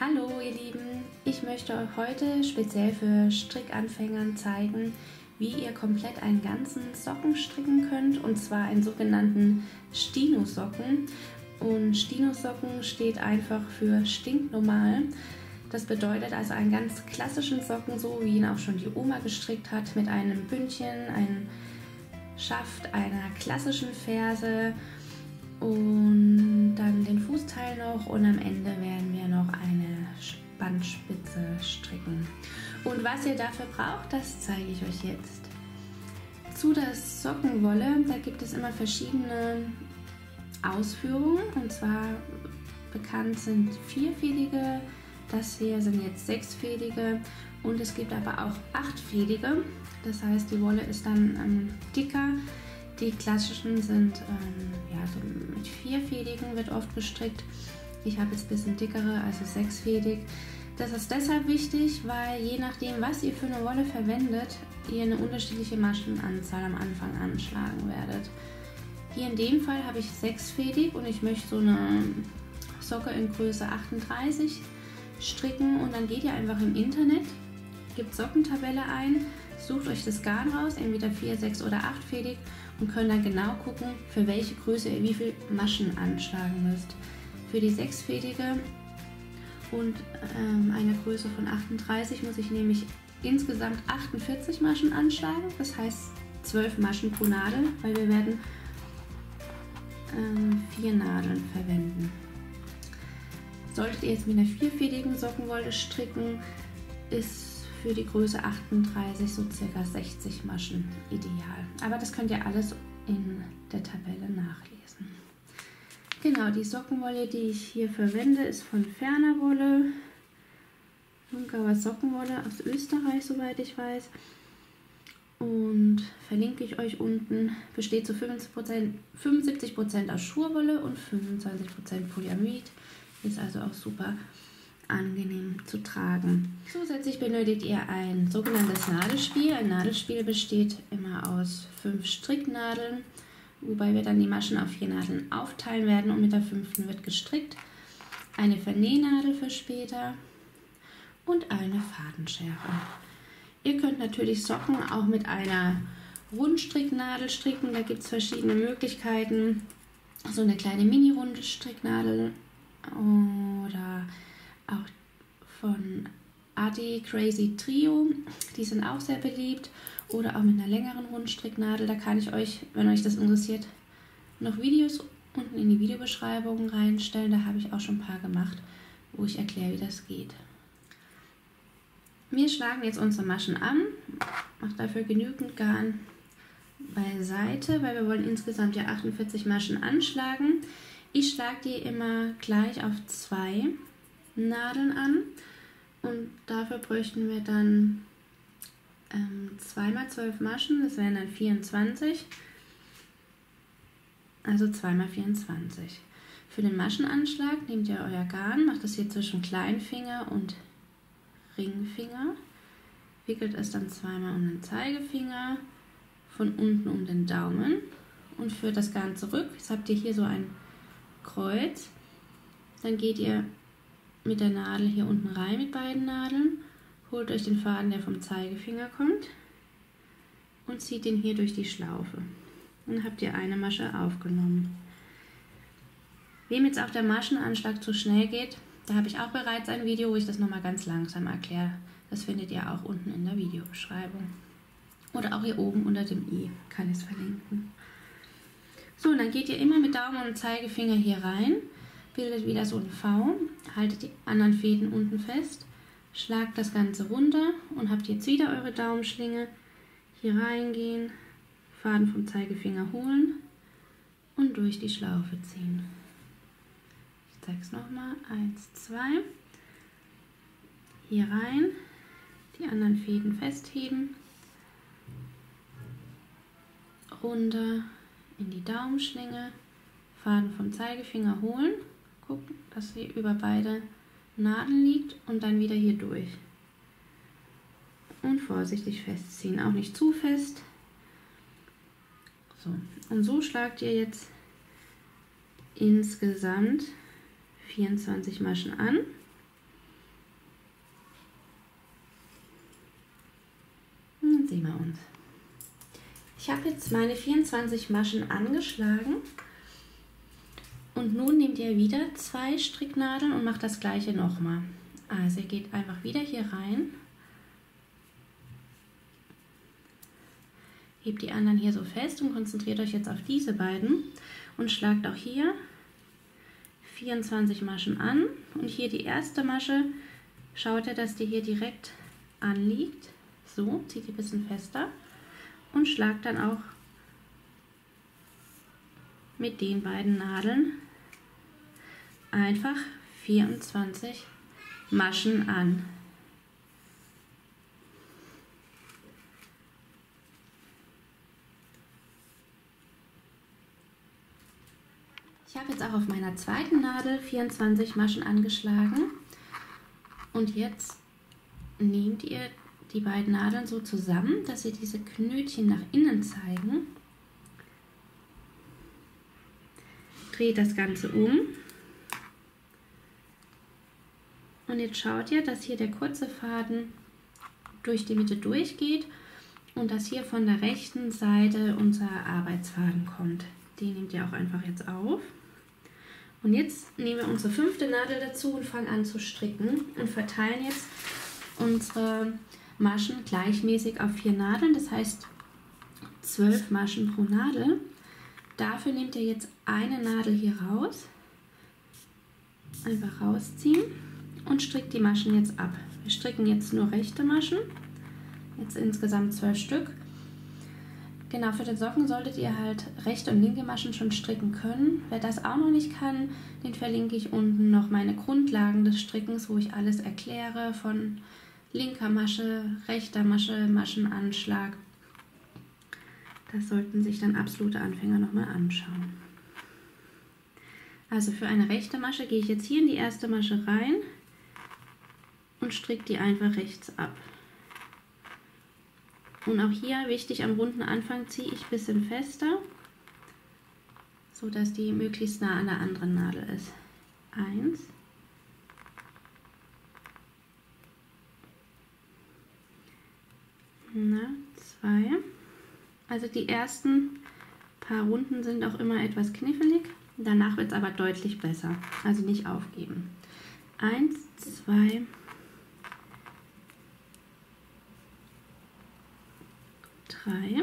Hallo ihr Lieben, ich möchte euch heute speziell für Strickanfängern zeigen, wie ihr komplett einen ganzen Socken stricken könnt, und zwar einen sogenannten Stino-Socken. Und Stino-Socken steht einfach für stinknormal. Das bedeutet also einen ganz klassischen Socken, so wie ihn auch schon die Oma gestrickt hat, mit einem Bündchen, einem Schaft, einer klassischen Ferse und dann den Fußteil noch, und am Ende werden wir noch eine Bandspitze stricken. Und was ihr dafür braucht, das zeige ich euch jetzt. Zu der Sockenwolle, da gibt es immer verschiedene Ausführungen, und zwar bekannt sind vierfädige, das hier sind jetzt sechsfädige und es gibt aber auch achtfädige, das heißt die Wolle ist dann dicker. Die klassischen sind so mit vierfädigen wird oft gestrickt. Ich habe jetzt ein bisschen dickere, also sechsfädig. Das ist deshalb wichtig, weil je nachdem, was ihr für eine Wolle verwendet, ihr eine unterschiedliche Maschenanzahl am Anfang anschlagen werdet. Hier in dem Fall habe ich sechsfädig und ich möchte so eine Socke in Größe 38 stricken, und dann geht ihr einfach im Internet, gebt Sockentabelle ein, sucht euch das Garn raus, entweder 4, 6 oder 8-fädig, und könnt dann genau gucken, für welche Größe ihr wie viele Maschen anschlagen müsst. Für die 6-fädige und einer Größe von 38 muss ich nämlich insgesamt 48 Maschen anschlagen, das heißt 12 Maschen pro Nadel, weil wir werden 4 Nadeln verwenden. Solltet ihr jetzt mit einer 4-fädigen Sockenwolle stricken, ist für die Größe 38 so circa 60 Maschen ideal. Aber das könnt ihr alles in der Tabelle nachlesen. Genau, die Sockenwolle, die ich hier verwende, ist von Ferner Wolle, Lungauer Sockenwolle aus Österreich, soweit ich weiß. Und verlinke ich euch unten. Besteht zu 75% aus Schurwolle und 25% Polyamid. Ist also auch super angenehm zu tragen. Zusätzlich benötigt ihr ein sogenanntes Nadelspiel. Ein Nadelspiel besteht immer aus 5 Stricknadeln, wobei wir dann die Maschen auf 4 Nadeln aufteilen werden, und mit der 5. wird gestrickt. Eine Vernähnadel für später und eine Fadenschere. Ihr könnt natürlich Socken auch mit einer Rundstricknadel stricken, da gibt es verschiedene Möglichkeiten. So eine kleine mini-runde Stricknadel oder auch von Adi Crazy Trio, die sind auch sehr beliebt, oder auch mit einer längeren Rundstricknadel. Da kann ich euch, wenn euch das interessiert, noch Videos unten in die Videobeschreibung reinstellen. Da habe ich auch schon ein paar gemacht, wo ich erkläre, wie das geht. Wir schlagen jetzt unsere Maschen an, macht dafür genügend Garn beiseite, weil wir wollen insgesamt ja 48 Maschen anschlagen. Ich schlage die immer gleich auf 2 Nadeln an, und dafür bräuchten wir dann 2 mal 12 Maschen, das wären dann 24, also 2 mal 24. Für den Maschenanschlag nehmt ihr euer Garn, macht das hier zwischen Kleinfinger und Ringfinger, wickelt es dann zweimal um den Zeigefinger, von unten um den Daumen und führt das Garn zurück. Jetzt habt ihr hier so ein Kreuz, dann geht ihr mit der Nadel hier unten rein mit beiden Nadeln, holt euch den Faden, der vom Zeigefinger kommt, und zieht den hier durch die Schlaufe. Dann habt ihr eine Masche aufgenommen. Wem jetzt auch der Maschenanschlag zu schnell geht, da habe ich auch bereits ein Video, wo ich das nochmal ganz langsam erkläre. Das findet ihr auch unten in der Videobeschreibung. Oder auch hier oben unter dem i kann ich es verlinken. So, und dann geht ihr immer mit Daumen und Zeigefinger hier rein, bildet wieder so ein V, haltet die anderen Fäden unten fest, schlagt das Ganze runter und habt jetzt wieder eure Daumenschlinge, hier reingehen, Faden vom Zeigefinger holen und durch die Schlaufe ziehen. Ich zeige es nochmal, 1, 2, hier rein, die anderen Fäden festheben, runter in die Daumenschlinge, Faden vom Zeigefinger holen, gucken, dass sie über beide Nadeln liegt, und dann wieder hier durch. Und vorsichtig festziehen, auch nicht zu fest. So, und so schlagt ihr jetzt insgesamt 24 Maschen an. sehen wir uns. Ich habe jetzt meine 24 Maschen angeschlagen und nun nehmt ihr wieder 2 Stricknadeln und macht das gleiche nochmal. Also ihr geht einfach wieder hier rein, hebt die anderen hier so fest und konzentriert euch jetzt auf diese beiden und schlagt auch hier 24 Maschen an und hier die erste Masche, schaut ihr, dass die hier direkt anliegt, so, zieht die ein bisschen fester und schlagt dann auch mit den beiden Nadeln einfach 24 Maschen an. Ich habe jetzt auch auf meiner zweiten Nadel 24 Maschen angeschlagen und jetzt nehmt ihr die beiden Nadeln so zusammen, dass sie diese Knötchen nach innen zeigen. Dreht das Ganze um und jetzt schaut ihr, dass hier der kurze Faden durch die Mitte durchgeht und dass hier von der rechten Seite unser Arbeitsfaden kommt. Den nehmt ihr auch einfach jetzt auf. Und jetzt nehmen wir unsere 5. Nadel dazu und fangen an zu stricken und verteilen jetzt unsere Maschen gleichmäßig auf 4 Nadeln, das heißt 12 Maschen pro Nadel. Dafür nehmt ihr jetzt eine Nadel hier raus, einfach rausziehen und strickt die Maschen jetzt ab. Wir stricken jetzt nur rechte Maschen, jetzt insgesamt 12 Stück. Genau, für den Socken solltet ihr halt rechte und linke Maschen schon stricken können. Wer das auch noch nicht kann, den verlinke ich unten noch meine Grundlagen des Strickens, wo ich alles erkläre von linker Masche, rechter Masche, Maschenanschlag. Das sollten sich dann absolute Anfänger nochmal anschauen. Also für eine rechte Masche gehe ich jetzt hier in die erste Masche rein und stricke die einfach rechts ab. Und auch hier, wichtig, am runden Anfang ziehe ich ein bisschen fester, so dass die möglichst nah an der anderen Nadel ist. 1. Na, 2. Also die ersten paar Runden sind auch immer etwas knifflig, danach wird es aber deutlich besser, also nicht aufgeben. 1, 2... Drei,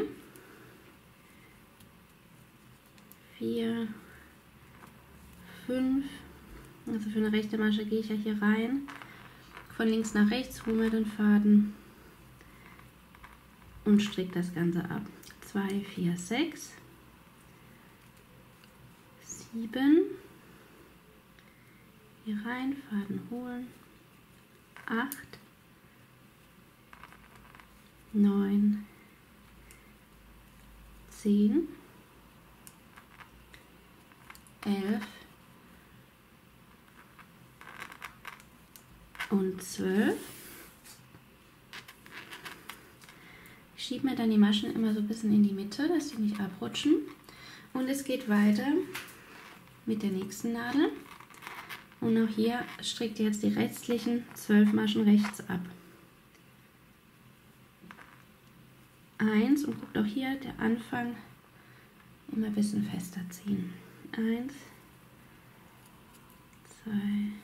4, 5, also für eine rechte Masche gehe ich ja hier rein, von links nach rechts, hole mir den Faden und stricke das Ganze ab. 2, 4, 6, 7, hier rein, Faden holen, 8, 9, 10, 11 und 12. Ich schiebe mir dann die Maschen immer so ein bisschen in die Mitte, dass die nicht abrutschen. Und es geht weiter mit der nächsten Nadel. Und auch hier strickt ihr jetzt die restlichen 12 Maschen rechts ab. 1 und guckt auch hier, der Anfang immer ein bisschen fester ziehen. 1, 2, 12.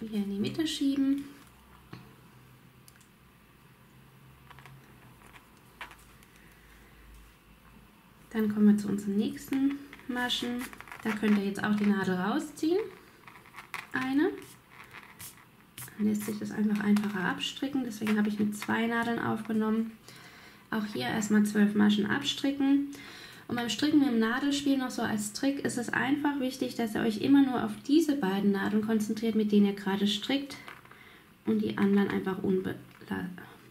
Hier in die Mitte schieben. Dann kommen wir zu unseren nächsten Maschen. Da könnt ihr jetzt auch die Nadel rausziehen. Eine. Dann lässt sich das einfach einfacher abstricken. Deswegen habe ich mit 2 Nadeln aufgenommen. Auch hier erstmal 12 Maschen abstricken. Und beim Stricken mit dem Nadelspiel noch so als Trick ist es einfach wichtig, dass ihr euch immer nur auf diese beiden Nadeln konzentriert, mit denen ihr gerade strickt und die anderen einfach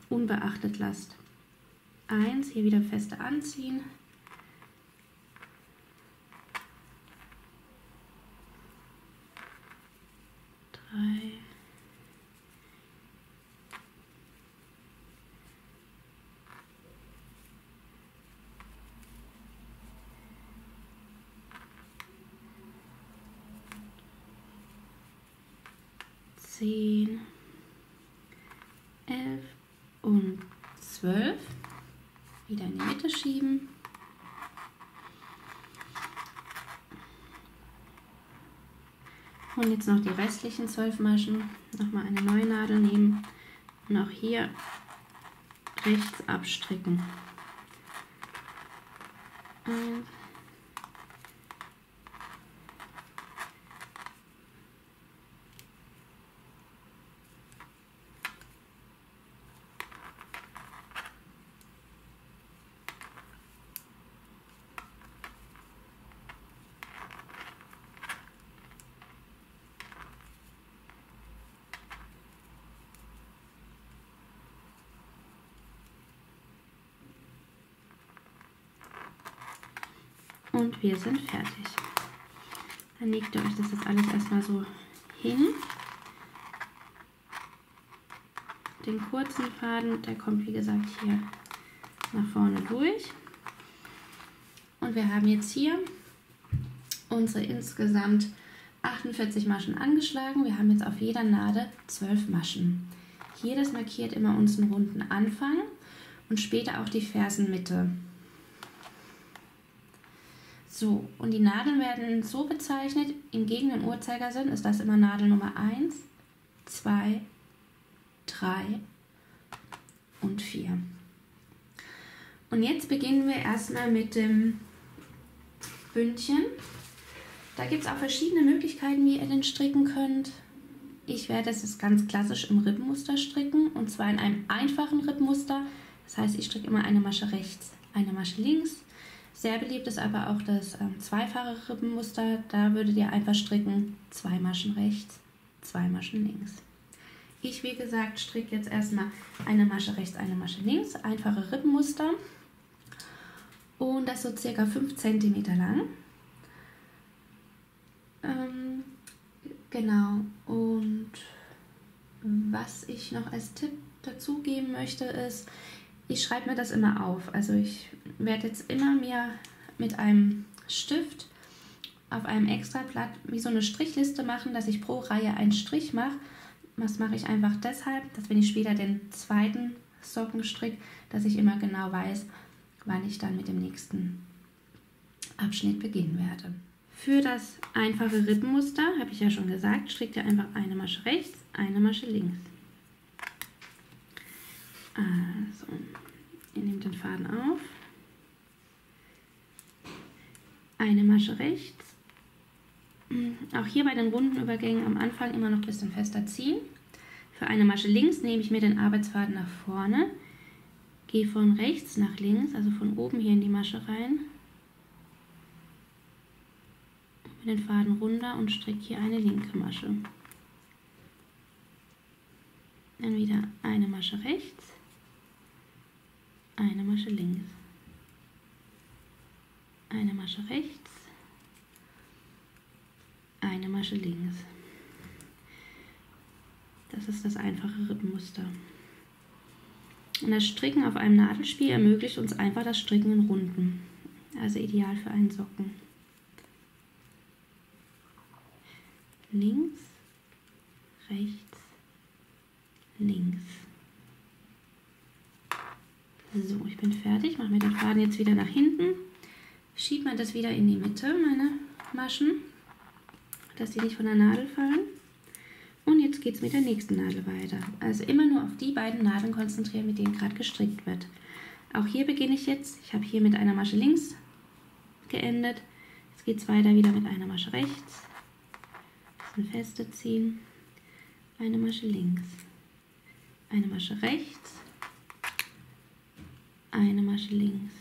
unbeachtet lasst. 1, hier wieder feste anziehen. Wieder in die Mitte schieben. Und jetzt noch die restlichen 12 Maschen. Nochmal eine neue Nadel nehmen und auch hier rechts abstricken. 1. Und wir sind fertig. Dann legt ihr euch das jetzt alles erstmal so hin. Den kurzen Faden, der kommt wie gesagt hier nach vorne durch. Und wir haben jetzt hier unsere insgesamt 48 Maschen angeschlagen. Wir haben jetzt auf jeder Nadel 12 Maschen. Jedes markiert immer unseren runden Anfang und später auch die Fersenmitte. So, und die Nadeln werden so bezeichnet, im gegen- und Uhrzeigersinn ist das immer Nadel Nummer 1, 2, 3 und 4. Und jetzt beginnen wir erstmal mit dem Bündchen. Da gibt es auch verschiedene Möglichkeiten, wie ihr den stricken könnt. Ich werde es jetzt ganz klassisch im Rippenmuster stricken, und zwar in einem einfachen Rippenmuster. Das heißt, ich stricke immer eine Masche rechts, eine Masche links. Sehr beliebt ist aber auch das zweifache Rippenmuster. Da würdet ihr einfach stricken, 2 Maschen rechts, 2 Maschen links. Ich, wie gesagt, stricke jetzt erstmal eine Masche rechts, eine Masche links, einfache Rippenmuster. Und das so circa 5 cm lang. Genau, und was ich noch als Tipp dazu geben möchte ist, ich schreibe mir das immer auf. Also ich werde jetzt immer mir mit einem Stift auf einem Extrablatt wie so eine Strichliste machen, dass ich pro Reihe einen Strich mache. Das mache ich einfach deshalb, dass wenn ich später den zweiten Socken stricke, dass ich immer genau weiß, wann ich dann mit dem nächsten Abschnitt beginnen werde. Für das einfache Rippenmuster, habe ich ja schon gesagt, strickt ihr einfach eine Masche rechts, eine Masche links. Also, ihr nehmt den Faden auf, eine Masche rechts, auch hier bei den runden Übergängen am Anfang immer noch ein bisschen fester ziehen. Für eine Masche links nehme ich mir den Arbeitsfaden nach vorne, gehe von rechts nach links, also von oben hier in die Masche rein, mit den Faden runter und stricke hier eine linke Masche. Dann wieder eine Masche rechts, eine Masche links, eine Masche rechts, eine Masche links. Das ist das einfache Rippenmuster. Und das Stricken auf einem Nadelspiel ermöglicht uns einfach das Stricken in Runden. Also ideal für einen Socken. Links, rechts, links. So, ich bin fertig. Mache mir den Faden jetzt wieder nach hinten. Schiebt man das wieder in die Mitte, meine Maschen, dass die nicht von der Nadel fallen. Und jetzt geht es mit der nächsten Nadel weiter. Also immer nur auf die beiden Nadeln konzentrieren, mit denen gerade gestrickt wird. Auch hier beginne ich jetzt. Ich habe hier mit einer Masche links geendet. Jetzt geht es weiter wieder mit einer Masche rechts. Ein bisschen fester ziehen. Eine Masche links. Eine Masche rechts, eine Masche links,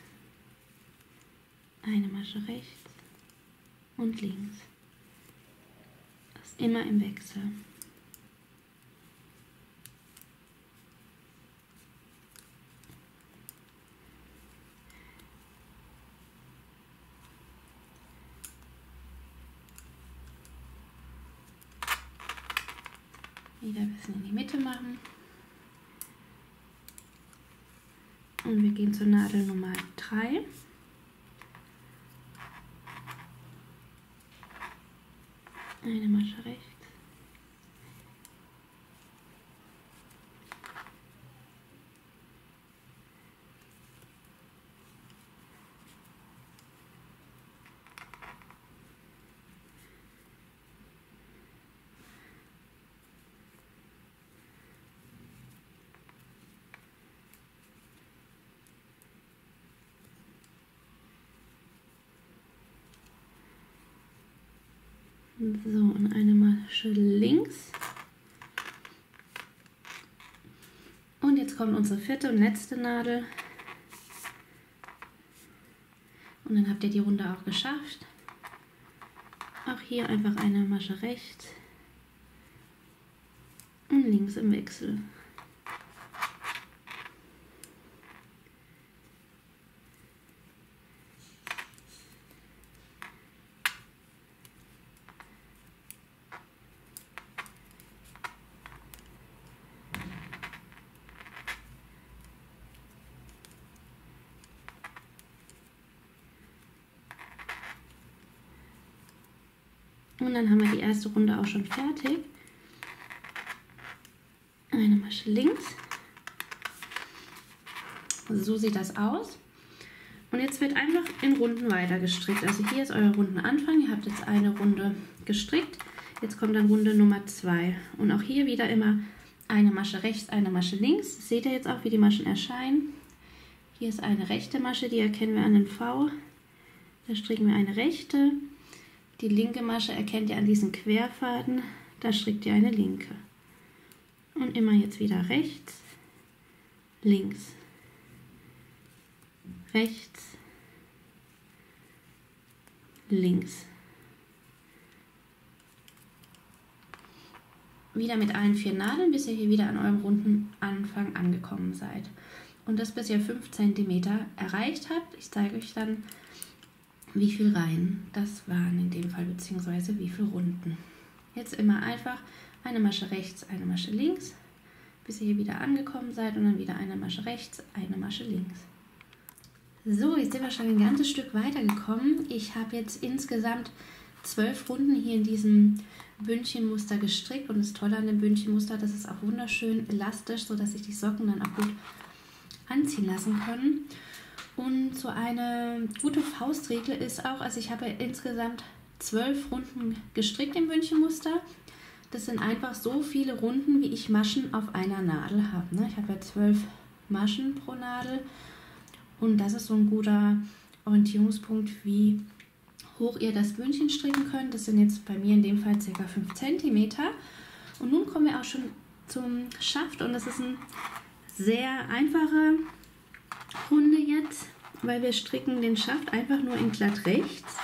eine Masche rechts und links. Das ist immer im Wechsel. wieder ein bisschen in die Mitte machen. Und wir gehen zur Nadel Nummer 3. Eine Masche rechts. So, und eine Masche links. Und jetzt kommt unsere vierte und letzte Nadel. Und dann habt ihr die Runde auch geschafft. Auch hier einfach eine Masche rechts und links im Wechsel. Und dann haben wir die erste Runde auch schon fertig. Eine Masche links. Also so sieht das aus. Und jetzt wird einfach in Runden weiter gestrickt. Also hier ist euer Rundenanfang. Ihr habt jetzt eine Runde gestrickt. Jetzt kommt dann Runde Nummer 2. Und auch hier wieder immer eine Masche rechts, eine Masche links. Das seht ihr jetzt auch, wie die Maschen erscheinen. Hier ist eine rechte Masche, die erkennen wir an den V. Da stricken wir eine rechte. Die linke Masche erkennt ihr an diesen Querfaden, da strickt ihr eine linke. Und immer jetzt wieder rechts, links, rechts, links. Wieder mit allen 4 Nadeln, bis ihr hier wieder an eurem runden Anfang angekommen seid. Und das bis ihr 5 cm erreicht habt. Ich zeige euch dann, wie viel Reihen das waren in dem Fall, beziehungsweise wie viele Runden. Jetzt immer einfach eine Masche rechts, eine Masche links, bis ihr hier wieder angekommen seid und dann wieder eine Masche rechts, eine Masche links. So, jetzt sind wir schon ein ganzes Stück weitergekommen. Ich habe jetzt insgesamt 12 Runden hier in diesem Bündchenmuster gestrickt und das Tolle an dem Bündchenmuster, das ist auch wunderschön elastisch, sodass sich die Socken dann auch gut anziehen lassen können. Und so eine gute Faustregel ist auch, also ich habe insgesamt 12 Runden gestrickt im Bündchenmuster. Das sind einfach so viele Runden, wie ich Maschen auf einer Nadel habe. Ich habe ja 12 Maschen pro Nadel und das ist so ein guter Orientierungspunkt, wie hoch ihr das Bündchen stricken könnt. Das sind jetzt bei mir in dem Fall ca. 5 cm. Und nun kommen wir auch schon zum Schaft und das ist ein sehr einfacher Runde jetzt, weil wir stricken den Schaft einfach nur in glatt rechts.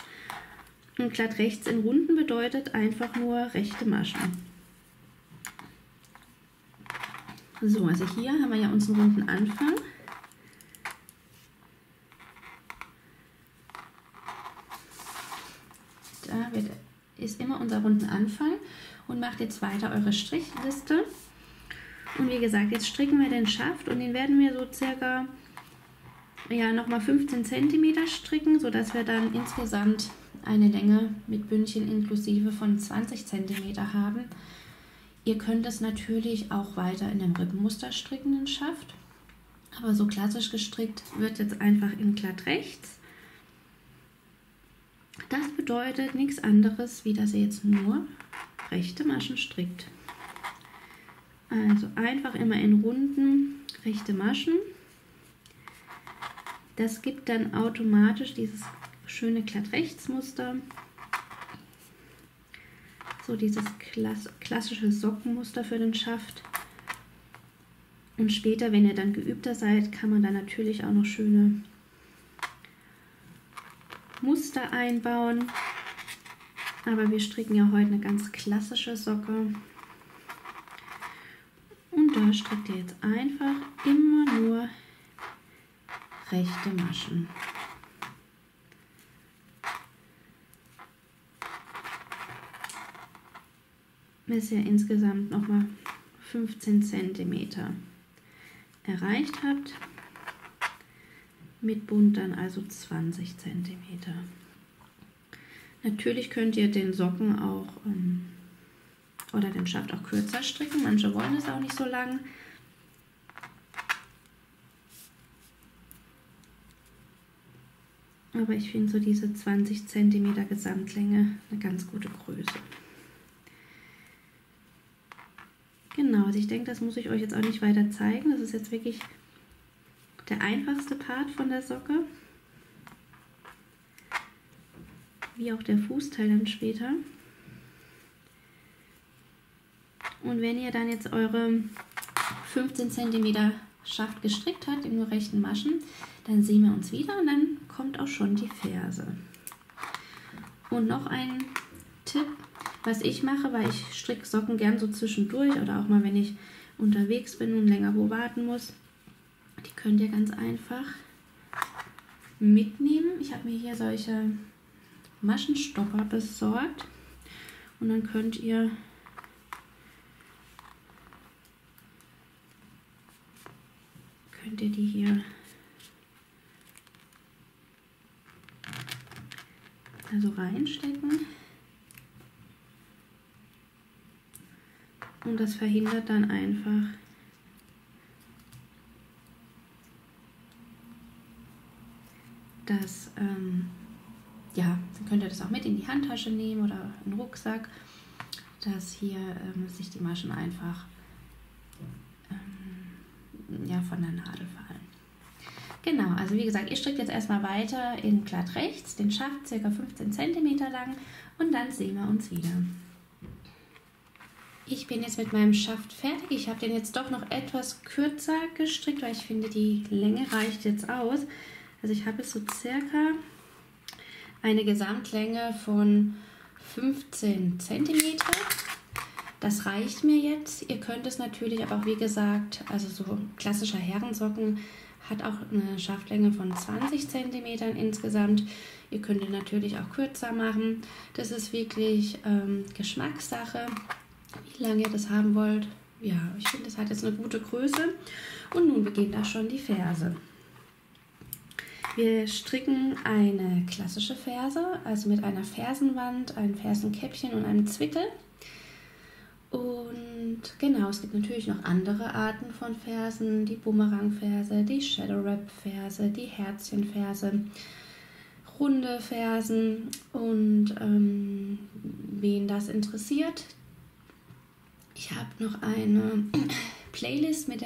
Und glatt rechts in Runden bedeutet einfach nur rechte Maschen. So, also hier haben wir ja unseren runden Anfang. Da ist immer unser runden Anfang und macht jetzt weiter eure Strichliste. Und wie gesagt, jetzt stricken wir den Schaft und den werden wir so circa nochmal 15 cm stricken, sodass wir dann insgesamt eine Länge mit Bündchen inklusive von 20 cm haben. Ihr könnt es natürlich auch weiter in dem Rippenmuster stricken, den Schaft. Aber so klassisch gestrickt wird jetzt einfach in glatt rechts. Das bedeutet nichts anderes, wie dass ihr jetzt nur rechte Maschen strickt. Also einfach immer in Runden rechte Maschen. Das gibt dann automatisch dieses schöne Glatt-Rechts-Muster. So dieses klassische Sockenmuster für den Schaft. Und später, wenn ihr dann geübter seid, kann man da natürlich auch noch schöne Muster einbauen. Aber wir stricken ja heute eine ganz klassische Socke. Und da strickt ihr jetzt einfach immer nur rechte Maschen. Bis ihr insgesamt nochmal 15 cm erreicht habt, mit Bund dann also 20 cm. Natürlich könnt ihr den Socken auch oder den Schaft auch kürzer stricken, manche wollen es auch nicht so lang. Aber ich finde so diese 20 cm Gesamtlänge eine ganz gute Größe. Genau, also ich denke, das muss ich euch jetzt auch nicht weiter zeigen. Das ist jetzt wirklich der einfachste Part von der Socke. Wie auch der Fußteil dann später. Und wenn ihr dann jetzt eure 15 cm Schaft gestrickt habt, im nur rechten Maschen, dann sehen wir uns wieder und dann kommt auch schon die Ferse. Und noch ein Tipp, was ich mache, weil ich stricke Socken gern so zwischendurch oder auch mal, wenn ich unterwegs bin und länger wo warten muss. Die könnt ihr ganz einfach mitnehmen. Ich habe mir hier solche Maschenstopper besorgt und dann könnt ihr die hier also reinstecken und das verhindert dann einfach, dass ja, dann könnt ihr das auch mit in die Handtasche nehmen oder in den Rucksack, dass hier sich die Maschen einfach ja, von der Nadel fallen. Genau, also wie gesagt, ihr strickt jetzt erstmal weiter in glatt rechts, den Schaft ca. 15 cm lang und dann sehen wir uns wieder. Ich bin jetzt mit meinem Schaft fertig. Ich habe den jetzt doch noch etwas kürzer gestrickt, weil ich finde, die Länge reicht jetzt aus. Also ich habe jetzt so circa eine Gesamtlänge von 15 cm. Das reicht mir jetzt. Ihr könnt es natürlich aber auch, wie gesagt, also so klassischer Herrensocken hat auch eine Schaftlänge von 20 cm insgesamt. Ihr könnt ihn natürlich auch kürzer machen. Das ist wirklich Geschmackssache, wie lange ihr das haben wollt. Ja, ich finde, das hat jetzt eine gute Größe. Und nun beginnt auch schon die Ferse. Wir stricken eine klassische Ferse, also mit einer Fersenwand, einem Fersenkäppchen und einem Zwickel. Und genau, es gibt natürlich noch andere Arten von Fersen, die Bumerang-Ferse, die Shadow-Wrap-Ferse, die Herzchen-Ferse, runde Fersen und wen das interessiert. Ich habe noch eine Playlist mit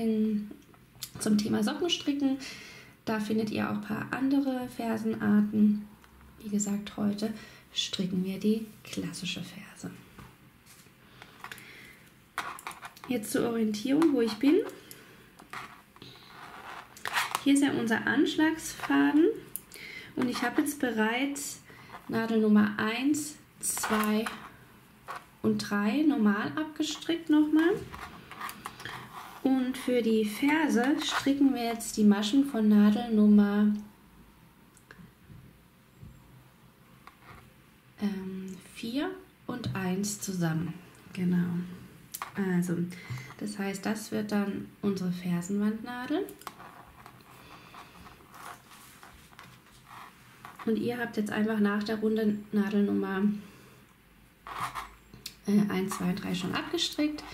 zum Thema Sockenstricken, da findet ihr auch ein paar andere Fersenarten. Wie gesagt, heute stricken wir die klassische Ferse. Jetzt zur Orientierung, wo ich bin. Hier ist ja unser Anschlagsfaden und ich habe jetzt bereits Nadel Nummer 1, 2 und 3 normal abgestrickt nochmal. Und für die Ferse stricken wir jetzt die Maschen von Nadel Nummer 4 und 1 zusammen. Genau. Also, das heißt, das wird dann unsere Fersenwandnadel. Und ihr habt jetzt einfach nach der Runde Nadel Nummer 1, 2, 3 schon abgestrickt.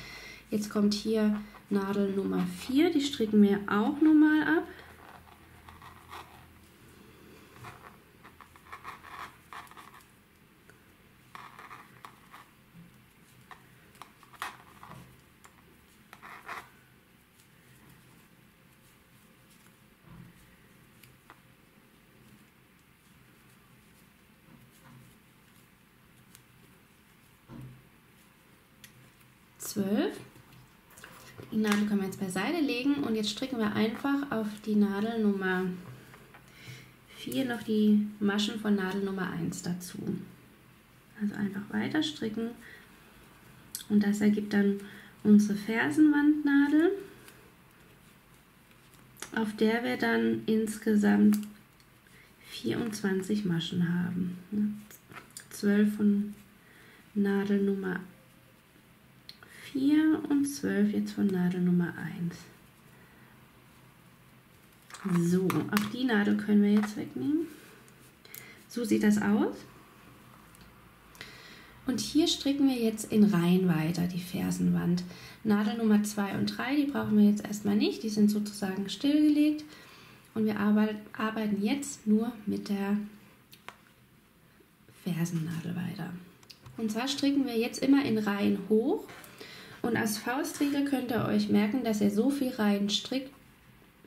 Jetzt kommt hier Nadel Nummer 4, die stricken wir auch nochmal ab. Die Nadel können wir jetzt beiseite legen und jetzt stricken wir einfach auf die Nadel Nummer 4 noch die Maschen von Nadel Nummer 1 dazu. Also einfach weiter stricken und das ergibt dann unsere Fersenwandnadel, auf der wir dann insgesamt 24 Maschen haben. 12 von Nadel Nummer 4 und 12 jetzt von Nadel Nummer 1. So, auch die Nadel können wir jetzt wegnehmen. So sieht das aus. Und hier stricken wir jetzt in Reihen weiter die Fersenwand. Nadel Nummer 2 und 3, die brauchen wir jetzt erstmal nicht, die sind sozusagen stillgelegt. Und wir arbeiten jetzt nur mit der Fersennadel weiter. Und zwar stricken wir jetzt immer in Reihen hoch. Und als Faustregel könnt ihr euch merken, dass ihr so viel Reihen strickt,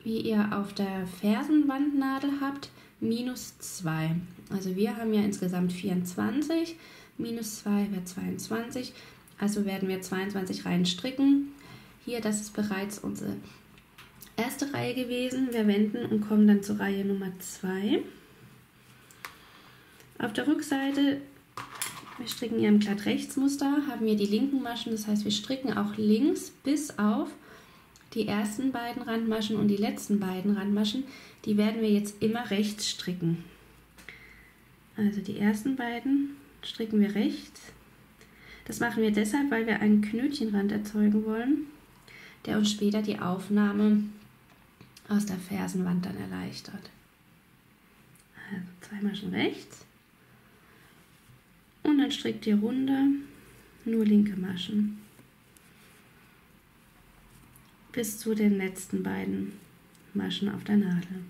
wie ihr auf der Fersenwandnadel habt, minus 2. Also wir haben ja insgesamt 24. Minus 2 wird 22, also werden wir 22 Reihen stricken. Hier, das ist bereits unsere erste Reihe gewesen. Wir wenden und kommen dann zur Reihe Nummer 2. Auf der Rückseite, wir stricken hier im Glatt-Rechts-Muster, haben wir die linken Maschen, das heißt wir stricken auch links bis auf die ersten beiden Randmaschen und die letzten beiden Randmaschen. Die werden wir jetzt immer rechts stricken. Also die ersten beiden stricken wir rechts. Das machen wir deshalb, weil wir einen Knötchenrand erzeugen wollen, der uns später die Aufnahme aus der Fersenwand dann erleichtert. Also zweimal schon rechts. Und dann strickt ihr runter, nur linke Maschen. Bis zu den letzten beiden Maschen auf der Nadel.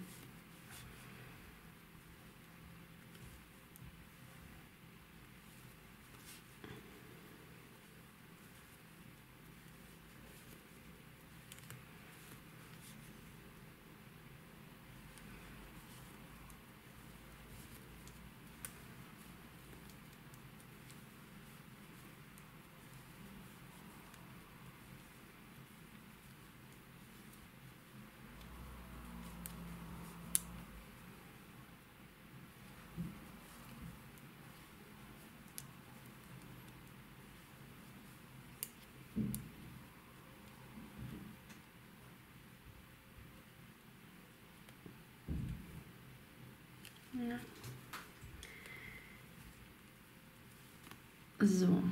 So,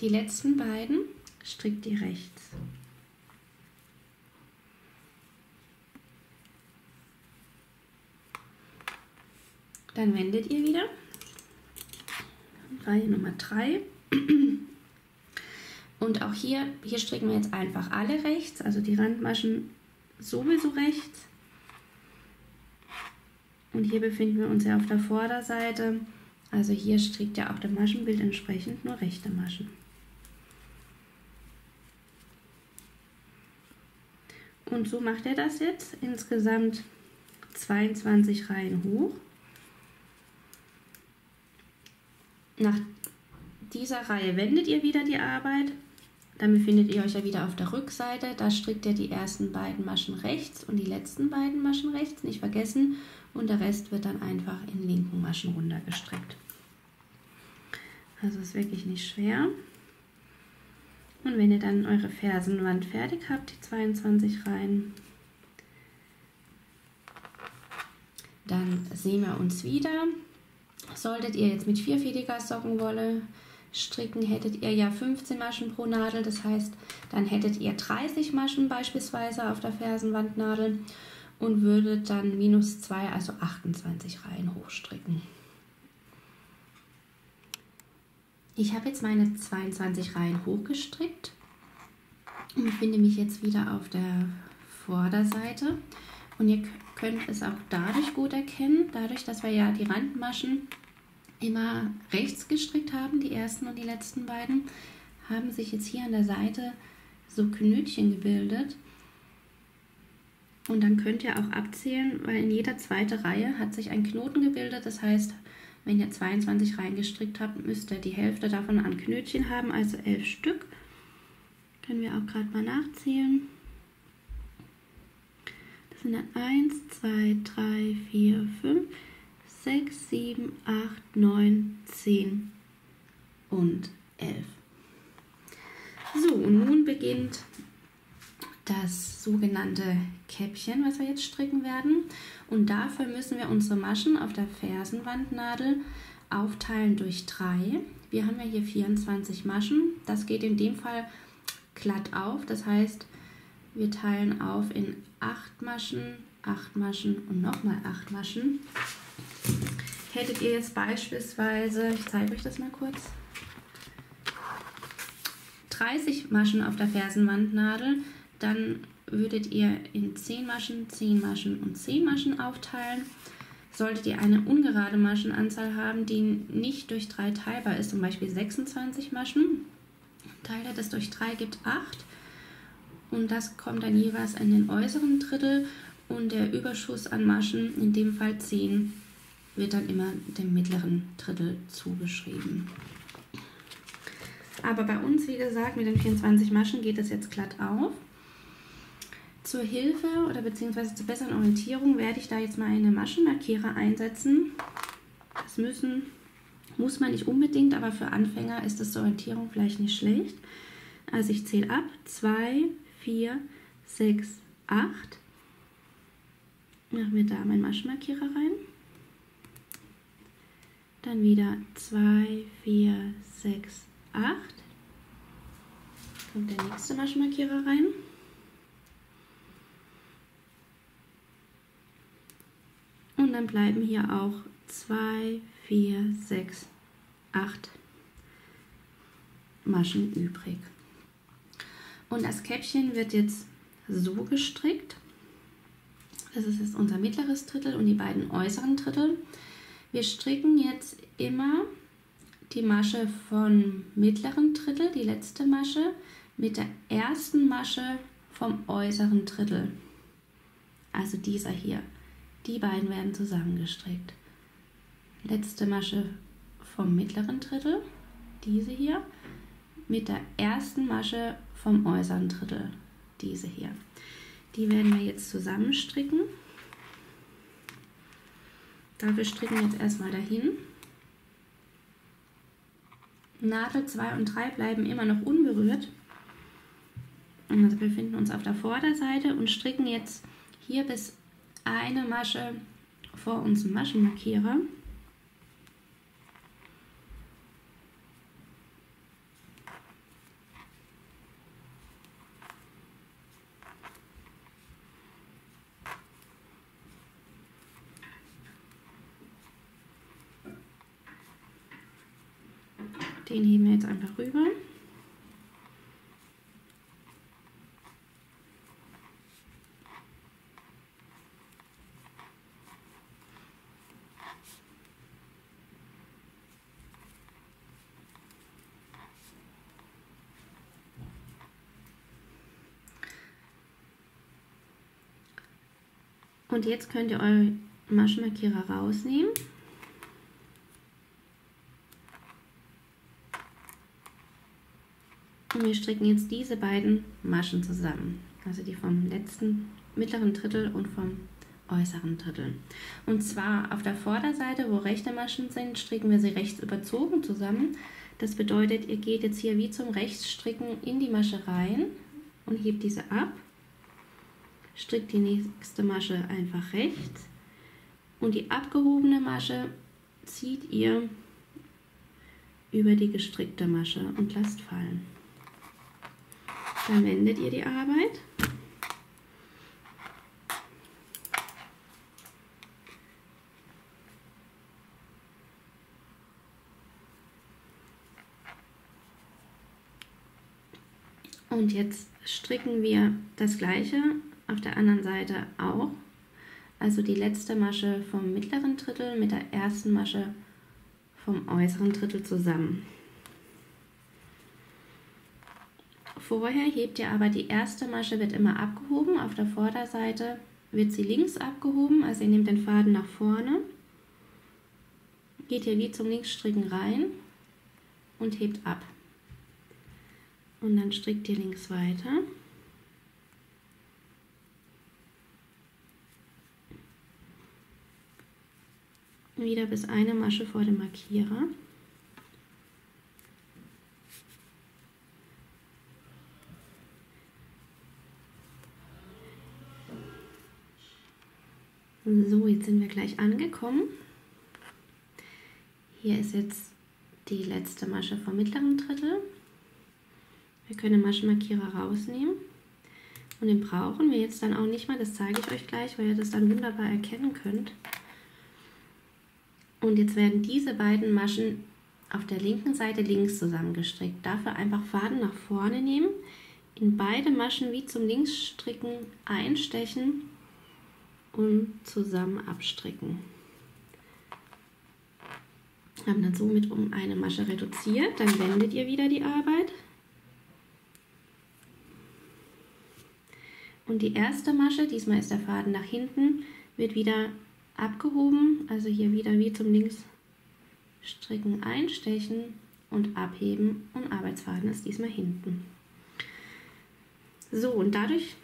die letzten beiden strickt ihr rechts. Dann wendet ihr wieder. Reihe Nummer 3. Und auch hier stricken wir jetzt einfach alle rechts, also die Randmaschen sowieso rechts. Und hier befinden wir uns ja auf der Vorderseite, also hier strickt ja auch dem Maschenbild entsprechend nur rechte Maschen. Und so macht er das jetzt, insgesamt 22 Reihen hoch. Nach dieser Reihe wendet ihr wieder die Arbeit, dann befindet ihr euch ja wieder auf der Rückseite, da strickt ihr die ersten beiden Maschen rechts und die letzten beiden Maschen rechts, nicht vergessen. Und der Rest wird dann einfach in linken Maschen runtergestrickt. Also ist wirklich nicht schwer. Und wenn ihr dann eure Fersenwand fertig habt, die 22 Reihen, dann sehen wir uns wieder. Solltet ihr jetzt mit vierfädiger Sockenwolle stricken, hättet ihr ja 15 Maschen pro Nadel. Das heißt, dann hättet ihr 30 Maschen beispielsweise auf der Fersenwandnadel. Und würde dann minus 2, also 28 Reihen hochstricken. Ich habe jetzt meine 22 Reihen hochgestrickt und befinde mich jetzt wieder auf der Vorderseite. Und ihr könnt es auch dadurch gut erkennen, dadurch, dass wir ja die Randmaschen immer rechts gestrickt haben, die ersten und die letzten beiden, haben sich jetzt hier an der Seite so Knötchen gebildet. Und dann könnt ihr auch abzählen, weil in jeder zweiten Reihe hat sich ein Knoten gebildet. Das heißt, wenn ihr 22 Reihen gestrickt habt, müsst ihr die Hälfte davon an Knötchen haben, also 11 Stück. Können wir auch gerade mal nachzählen. Das sind dann 1, 2, 3, 4, 5, 6, 7, 8, 9, 10 und 11. So, und nun beginnt das sogenannte Käppchen, was wir jetzt stricken werden. Und dafür müssen wir unsere Maschen auf der Fersenwandnadel aufteilen durch 3. Wir haben ja hier 24 Maschen. Das geht in dem Fall glatt auf. Das heißt, wir teilen auf in 8 Maschen, 8 Maschen und nochmal 8 Maschen. Hättet ihr jetzt beispielsweise, ich zeige euch das mal kurz, 30 Maschen auf der Fersenwandnadel, dann würdet ihr in 10 Maschen, 10 Maschen und 10 Maschen aufteilen. Solltet ihr eine ungerade Maschenanzahl haben, die nicht durch 3 teilbar ist, zum Beispiel 26 Maschen, teilt ihr das durch 3, gibt 8. Und das kommt dann jeweils in den äußeren Drittel und der Überschuss an Maschen, in dem Fall 10, wird dann immer dem mittleren Drittel zugeschrieben. Aber bei uns, wie gesagt, mit den 24 Maschen geht das jetzt glatt auf. Zur Hilfe oder beziehungsweise zur besseren Orientierung werde ich da jetzt mal eine Maschenmarkierer einsetzen. Das muss man nicht unbedingt, aber für Anfänger ist das zur Orientierung vielleicht nicht schlecht. Also ich zähle ab, 2, 4, 6, 8. Machen wir da meinen Maschenmarkierer rein. Dann wieder 2, 4, 6, 8. Kommt der nächste Maschenmarkierer rein. Und dann bleiben hier auch 2, 4, 6, 8 Maschen übrig. Und das Käppchen wird jetzt so gestrickt. Das ist jetzt unser mittleres Drittel und die beiden äußeren Drittel. Wir stricken jetzt immer die Masche vom mittleren Drittel, die letzte Masche, mit der ersten Masche vom äußeren Drittel. Also dieser hier. Die beiden werden zusammengestrickt. Letzte Masche vom mittleren Drittel, diese hier, mit der ersten Masche vom äußeren Drittel, diese hier. Die werden wir jetzt zusammenstricken. Dafür stricken wir jetzt erstmal dahin. Nadel 2 und 3 bleiben immer noch unberührt. Also wir befinden uns auf der Vorderseite und stricken jetzt hier bis eine Masche vor unserem Maschenmarkierer. Den heben wir jetzt einfach rüber. Und jetzt könnt ihr euren Maschenmarkierer rausnehmen. Und wir stricken jetzt diese beiden Maschen zusammen. Also die vom letzten mittleren Drittel und vom äußeren Drittel. Und zwar auf der Vorderseite, wo rechte Maschen sind, stricken wir sie rechts überzogen zusammen. Das bedeutet, ihr geht jetzt hier wie zum Rechtsstricken in die Masche rein und hebt diese ab. Strickt die nächste Masche einfach rechts und die abgehobene Masche zieht ihr über die gestrickte Masche und lasst fallen. Dann wendet ihr die Arbeit. Und jetzt stricken wir das gleiche auf der anderen Seite auch, also die letzte Masche vom mittleren Drittel mit der ersten Masche vom äußeren Drittel zusammen. Vorher hebt ihr aber die erste Masche, wird immer abgehoben, auf der Vorderseite wird sie links abgehoben, also ihr nehmt den Faden nach vorne, geht hier wie zum Linksstricken rein und hebt ab. Und dann strickt ihr links weiter. Wieder bis eine Masche vor dem Markierer. So, jetzt sind wir gleich angekommen. Hier ist jetzt die letzte Masche vom mittleren Drittel. Wir können den Maschenmarkierer rausnehmen. Und den brauchen wir jetzt dann auch nicht mehr. Das zeige ich euch gleich, weil ihr das dann wunderbar erkennen könnt. Und jetzt werden diese beiden Maschen auf der linken Seite links zusammengestrickt. Dafür einfach Faden nach vorne nehmen, in beide Maschen wie zum Linksstricken einstechen und zusammen abstricken. Haben dann somit um eine Masche reduziert. Dann wendet ihr wieder die Arbeit. Und die erste Masche, diesmal ist der Faden nach hinten, wird wieder abgehoben, also hier wieder wie zum Linksstricken einstechen und abheben und Arbeitsfaden ist diesmal hinten. So, und dadurch,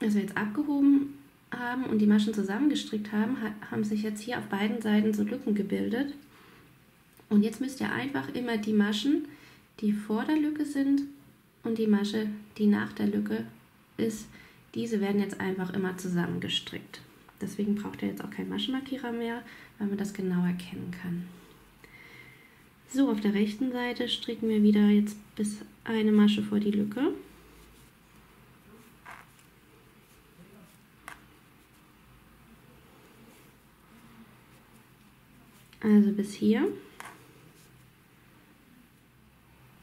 dass wir jetzt abgehoben haben und die Maschen zusammengestrickt haben, haben sich jetzt hier auf beiden Seiten so Lücken gebildet. Und jetzt müsst ihr einfach immer die Maschen, die vor der Lücke sind und die Masche, die nach der Lücke ist, diese werden jetzt einfach immer zusammengestrickt. Deswegen braucht ihr jetzt auch keinen Maschenmarkierer mehr, weil man das genau erkennen kann. So, auf der rechten Seite stricken wir wieder jetzt bis eine Masche vor die Lücke. Also bis hier.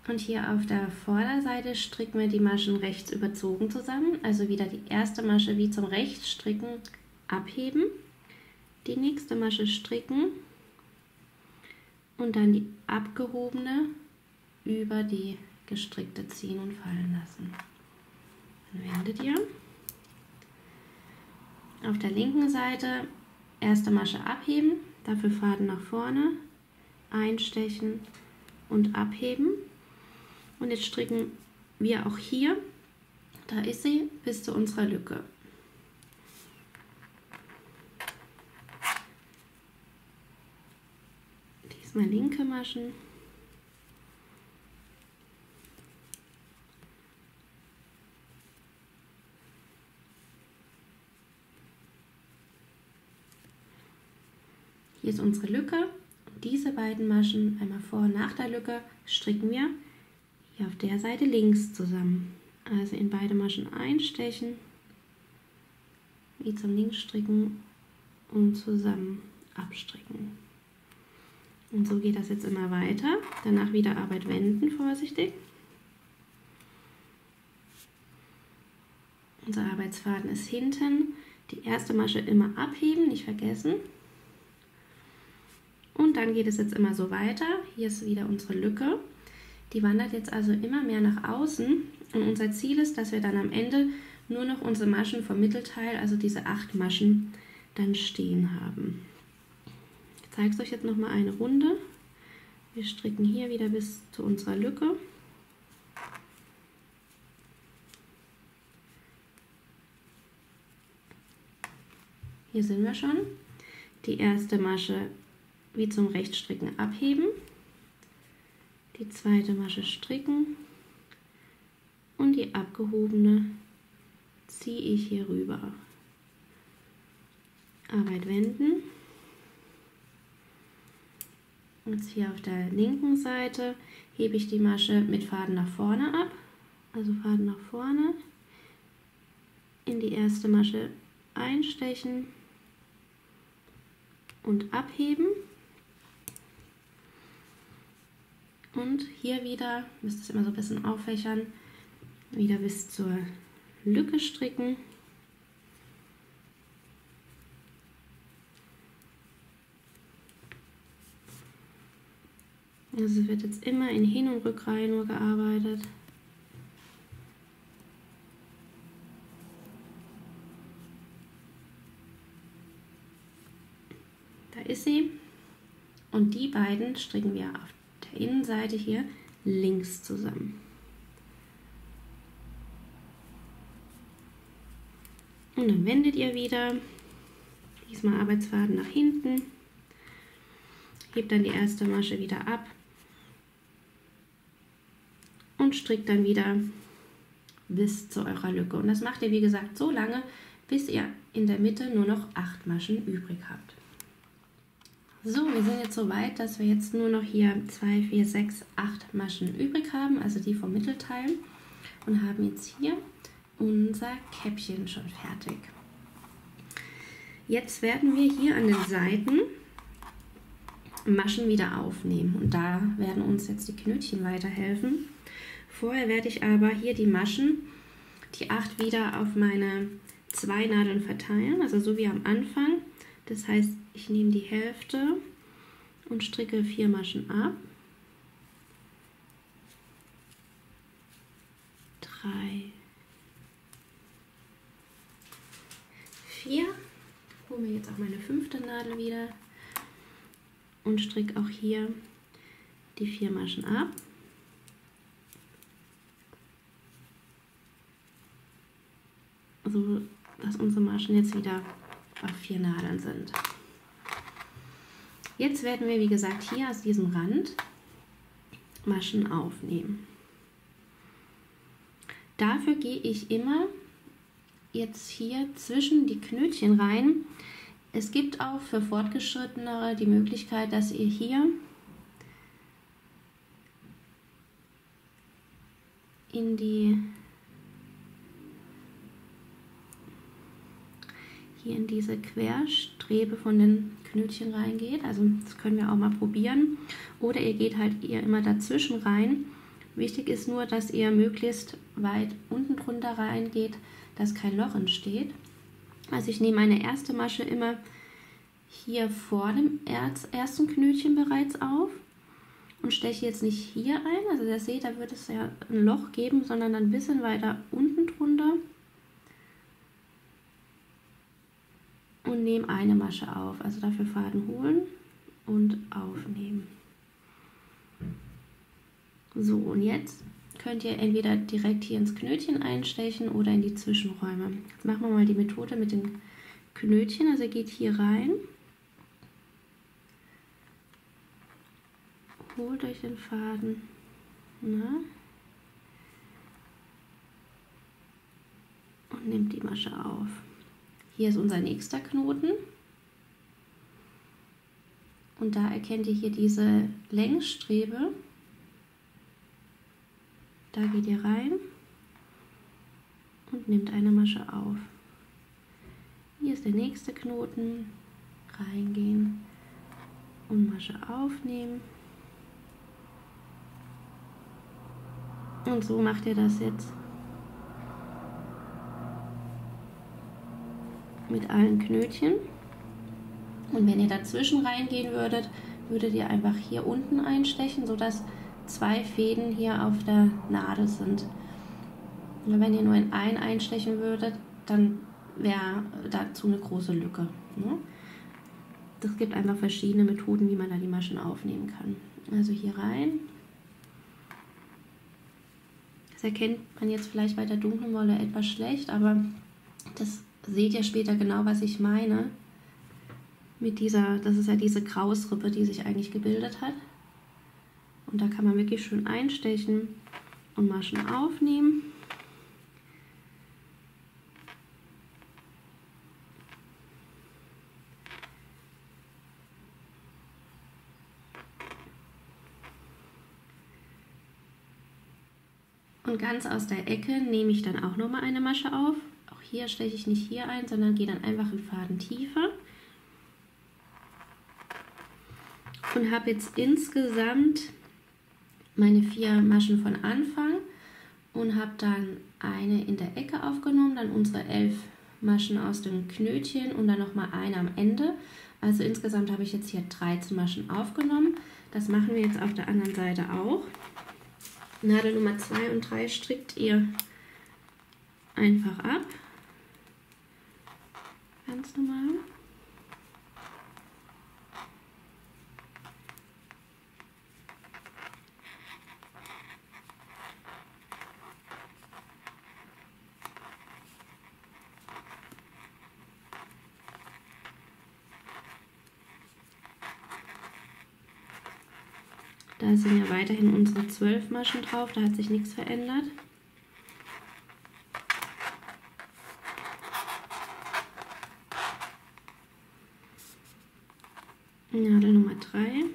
Und hier auf der Vorderseite stricken wir die Maschen rechts überzogen zusammen. Also wieder die erste Masche wie zum Rechtsstricken abheben, die nächste Masche stricken und dann die abgehobene über die gestrickte ziehen und fallen lassen. Dann wendet ihr. Auf der linken Seite erste Masche abheben, dafür Faden nach vorne, einstechen und abheben. Und jetzt stricken wir auch hier, da ist sie, bis zu unserer Lücke. Diesmal linke Maschen. Hier ist unsere Lücke. Diese beiden Maschen, einmal vor und nach der Lücke, stricken wir auf der Seite links zusammen, also in beide Maschen einstechen, wie zum Linksstricken und zusammen abstricken. Und so geht das jetzt immer weiter, danach wieder Arbeit wenden, vorsichtig. Unser Arbeitsfaden ist hinten, die erste Masche immer abheben, nicht vergessen. Und dann geht es jetzt immer so weiter, hier ist wieder unsere Lücke. Die wandert jetzt also immer mehr nach außen und unser Ziel ist, dass wir dann am Ende nur noch unsere Maschen vom Mittelteil, also diese 8 Maschen, dann stehen haben. Ich zeige es euch jetzt nochmal eine Runde. Wir stricken hier wieder bis zu unserer Lücke. Hier sind wir schon. Die erste Masche wie zum Rechtsstricken abheben. Die zweite Masche stricken und die abgehobene ziehe ich hier rüber. Arbeit wenden. Jetzt hier auf der linken Seite hebe ich die Masche mit Faden nach vorne ab. Also Faden nach vorne. In die erste Masche einstechen und abheben. Und hier wieder, müsst ihr es immer so ein bisschen auffächern, wieder bis zur Lücke stricken. Also es wird jetzt immer in Hin- und Rückreihe nur gearbeitet. Da ist sie. Und die beiden stricken wir auf der Innenseite hier links zusammen. Und dann wendet ihr wieder, diesmal Arbeitsfaden nach hinten, hebt dann die erste Masche wieder ab und strickt dann wieder bis zu eurer Lücke. Und das macht ihr, wie gesagt, so lange, bis ihr in der Mitte nur noch 8 Maschen übrig habt. So, wir sind jetzt so weit, dass wir jetzt nur noch hier 2, 4, 6, 8 Maschen übrig haben, also die vom Mittelteil, und haben jetzt hier unser Käppchen schon fertig. Jetzt werden wir hier an den Seiten Maschen wieder aufnehmen und da werden uns jetzt die Knötchen weiterhelfen. Vorher werde ich aber hier die Maschen, die 8 wieder auf meine 2 Nadeln verteilen, also so wie am Anfang. Das heißt, ich nehme die Hälfte und stricke 4 Maschen ab. 3, 4. Ich hole mir jetzt auch meine 5. Nadel wieder und stricke auch hier die 4 Maschen ab. So, dass unsere Maschen jetzt wieder auf 4 Nadeln sind. Jetzt werden wir, wie gesagt, hier aus diesem Rand Maschen aufnehmen. Dafür gehe ich immer jetzt hier zwischen die Knötchen rein. Es gibt auch für Fortgeschrittenere die Möglichkeit, dass ihr hier in die in diese Querstrebe von den Knötchen reingeht, also das können wir auch mal probieren, oder ihr geht halt immer dazwischen rein. Wichtig ist nur, dass ihr möglichst weit unten drunter reingeht, dass kein Loch entsteht. Also ich nehme meine erste Masche immer hier vor dem ersten Knötchen bereits auf und steche jetzt nicht hier ein, also ihr seht, da wird es ja ein Loch geben, sondern ein bisschen weiter unten drunter. Und nehme eine Masche auf, also dafür Faden holen und aufnehmen. So, und jetzt könnt ihr entweder direkt hier ins Knötchen einstechen oder in die Zwischenräume. Jetzt machen wir mal die Methode mit den Knötchen, also ihr geht hier rein, holt euch den Faden, und nehmt die Masche auf. Hier ist unser nächster Knoten und da erkennt ihr hier diese Längsstrebe, da geht ihr rein und nehmt eine Masche auf. Hier ist der nächste Knoten, reingehen und Masche aufnehmen. Und so macht ihr das jetzt mit allen Knötchen. Und wenn ihr dazwischen reingehen würdet, würdet ihr einfach hier unten einstechen, sodass 2 Fäden hier auf der Nadel sind. Und wenn ihr nur in einen einstechen würdet, dann wäre dazu eine große Lücke. Das gibt einfach verschiedene Methoden, wie man da die Maschen aufnehmen kann. Also hier rein. Das erkennt man jetzt vielleicht bei der dunklen Wolle etwas schlecht, aber das seht ihr später genau, was ich meine. Mit dieser, das ist ja diese Krausrippe, die sich eigentlich gebildet hat. Und da kann man wirklich schön einstechen und Maschen aufnehmen. Und ganz aus der Ecke nehme ich dann auch nochmal eine Masche auf. Hier steche ich nicht hier ein, sondern gehe dann einfach im Faden tiefer und habe jetzt insgesamt meine 4 Maschen von Anfang und habe dann eine in der Ecke aufgenommen, dann unsere 11 Maschen aus dem Knötchen und dann nochmal eine am Ende. Also insgesamt habe ich jetzt hier 13 Maschen aufgenommen. Das machen wir jetzt auf der anderen Seite auch. Nadel Nummer 2 und 3 strickt ihr einfach ab. Ganz normal. Da sind ja weiterhin unsere 12 Maschen drauf, da hat sich nichts verändert. Nadel Nummer 3.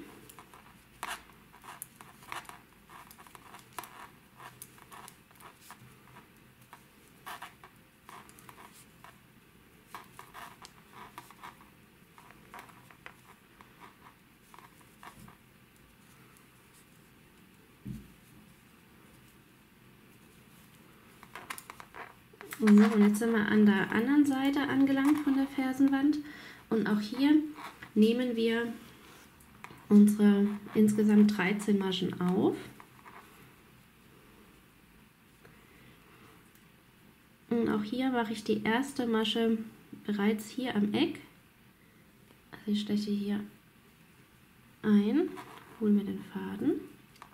So, und jetzt sind wir an der anderen Seite angelangt von der Fersenwand und auch hier nehmen wir unsere insgesamt 13 Maschen auf. Und auch hier mache ich die erste Masche bereits hier am Eck. Also ich steche hier ein, hole mir den Faden,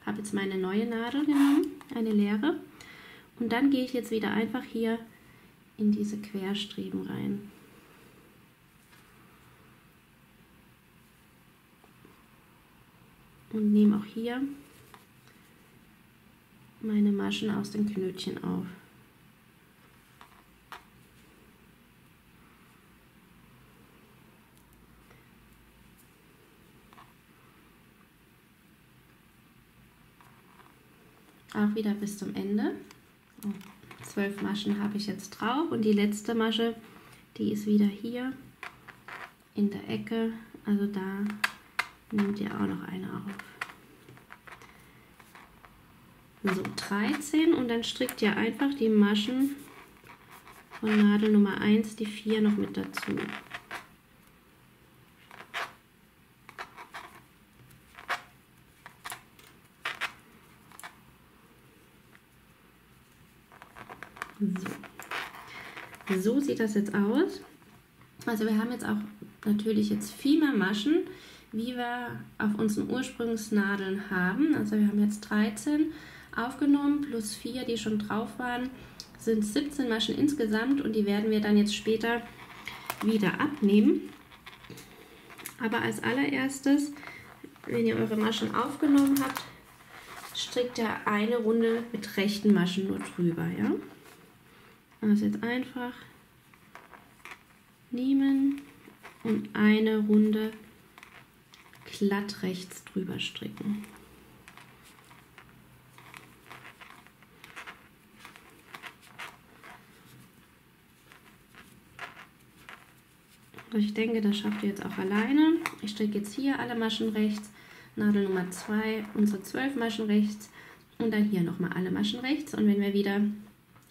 habe jetzt meine neue Nadel genommen, eine leere. Und dann gehe ich jetzt wieder einfach hier in diese Querstreben rein. Und nehme auch hier meine Maschen aus den Knötchen auf. Auch wieder bis zum Ende. 12 Maschen habe ich jetzt drauf und die letzte Masche, die ist wieder hier in der Ecke, also da nehmt ihr auch noch eine auf. So, 13 und dann strickt ihr einfach die Maschen von Nadel Nummer 1, die 4 noch mit dazu. So sieht das jetzt aus. Also wir haben jetzt auch natürlich jetzt viel mehr Maschen, wie wir auf unseren Ursprungsnadeln haben. Also wir haben jetzt 13 aufgenommen, plus 4, die schon drauf waren, sind 17 Maschen insgesamt und die werden wir dann jetzt später wieder abnehmen. Aber als allererstes, wenn ihr eure Maschen aufgenommen habt, strickt ihr eine Runde mit rechten Maschen nur drüber, ja? Also jetzt einfach nehmen und eine Runde glatt rechts drüber stricken. Ich denke, das schafft ihr jetzt auch alleine. Ich stricke jetzt hier alle Maschen rechts, Nadel Nummer 2, unsere 12 Maschen rechts und dann hier nochmal alle Maschen rechts. Und wenn wir wieder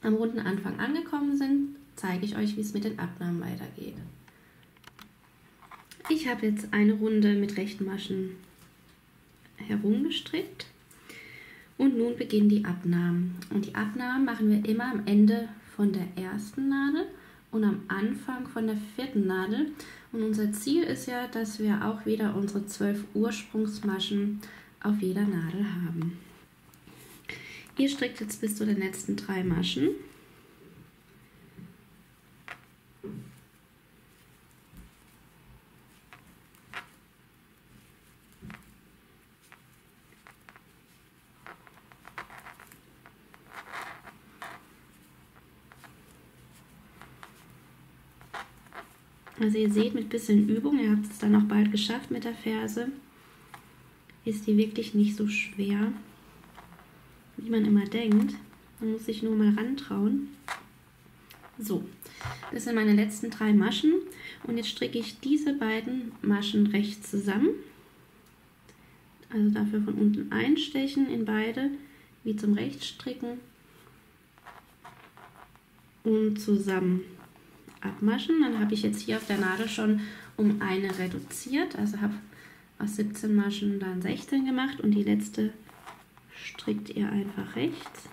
am runden Anfang angekommen sind, zeige ich euch, wie es mit den Abnahmen weitergeht. Ich habe jetzt eine Runde mit rechten Maschen herumgestrickt und nun beginnen die Abnahmen. Und die Abnahmen machen wir immer am Ende von der ersten Nadel und am Anfang von der vierten Nadel. Und unser Ziel ist ja, dass wir auch wieder unsere 12 Ursprungsmaschen auf jeder Nadel haben. Ihr strickt jetzt bis zu den letzten 3 Maschen. Also ihr seht, mit ein bisschen Übung, ihr habt es dann auch bald geschafft mit der Ferse, ist die wirklich nicht so schwer, wie man immer denkt. Man muss sich nur mal rantrauen. So, das sind meine letzten 3 Maschen und jetzt stricke ich diese beiden Maschen rechts zusammen. Also dafür von unten einstechen in beide, wie zum Rechtsstricken und zusammen abmaschen. Dann habe ich jetzt hier auf der Nadel schon um eine reduziert, also habe aus 17 Maschen dann 16 gemacht und die letzte strickt ihr einfach rechts.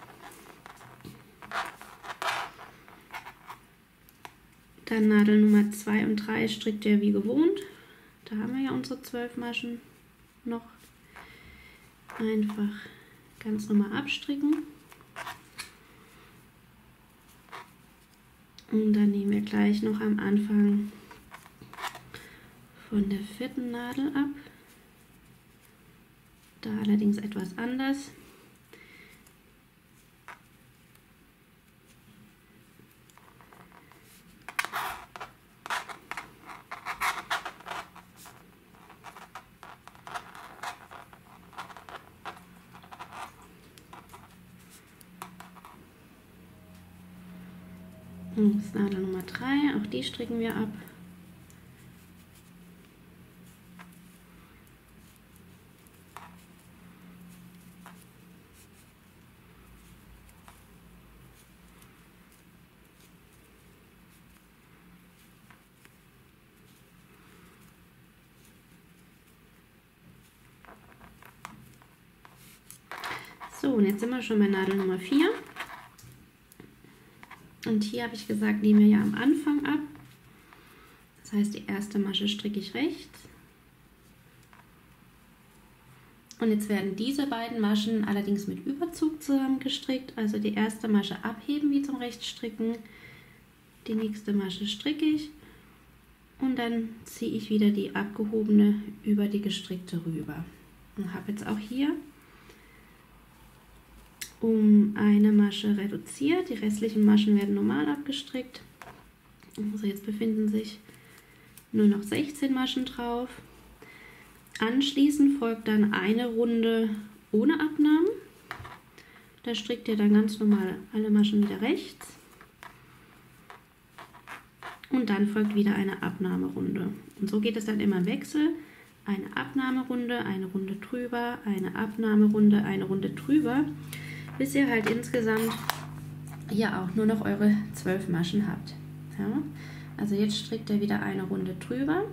Dann Nadel Nummer 2 und 3 strickt ihr wie gewohnt. Da haben wir ja unsere 12 Maschen noch. Einfach ganz normal abstricken. Und dann nehmen wir gleich noch am Anfang von der vierten Nadel ab. Da allerdings etwas anders. Das ist Nadel Nummer 3, auch die stricken wir ab. So, und jetzt sind wir schon bei Nadel Nummer 4. Und hier habe ich gesagt, nehmen wir ja am Anfang ab. Das heißt, die erste Masche stricke ich rechts. Und jetzt werden diese beiden Maschen allerdings mit Überzug zusammen gestrickt. Also die erste Masche abheben wie zum Rechtsstricken. Die nächste Masche stricke ich. Und dann ziehe ich wieder die abgehobene über die gestrickte rüber. Und habe jetzt auch hier um eine Masche reduziert. Die restlichen Maschen werden normal abgestrickt. Also jetzt befinden sich nur noch 16 Maschen drauf. Anschließend folgt dann eine Runde ohne Abnahmen. Da strickt ihr dann ganz normal alle Maschen wieder rechts. Und dann folgt wieder eine Abnahmerunde. Und so geht es dann immer im Wechsel. Eine Abnahmerunde, eine Runde drüber, eine Abnahmerunde, eine Runde drüber, bis ihr halt insgesamt ja auch nur noch eure 12 Maschen habt. Ja? Also jetzt strickt ihr wieder eine Runde drüber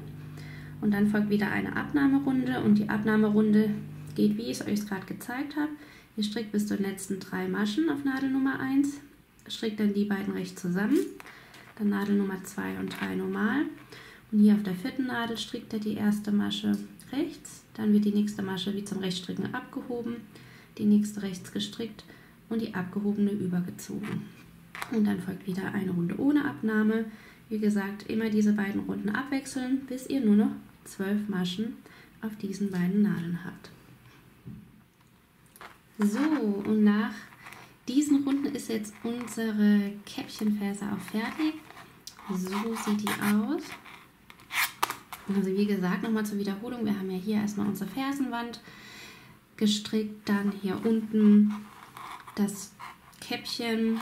und dann folgt wieder eine Abnahmerunde und die Abnahmerunde geht, wie ich es euch gerade gezeigt habe. Ihr strickt bis zu den letzten 3 Maschen auf Nadel Nummer 1, strickt dann die beiden rechts zusammen, dann Nadel Nummer 2 und 3 normal und hier auf der 4. Nadel strickt ihr die erste Masche rechts, dann wird die nächste Masche wie zum Rechtsstricken abgehoben, die nächste rechts gestrickt und die abgehobene übergezogen. Und dann folgt wieder eine Runde ohne Abnahme. Wie gesagt, immer diese beiden Runden abwechseln, bis ihr nur noch 12 Maschen auf diesen beiden Nadeln habt. So, und nach diesen Runden ist jetzt unsere Käppchenferse auch fertig. So sieht die aus. Also wie gesagt, nochmal zur Wiederholung, wir haben ja hier erstmal unsere Fersenwand gestrickt, dann hier unten das Käppchen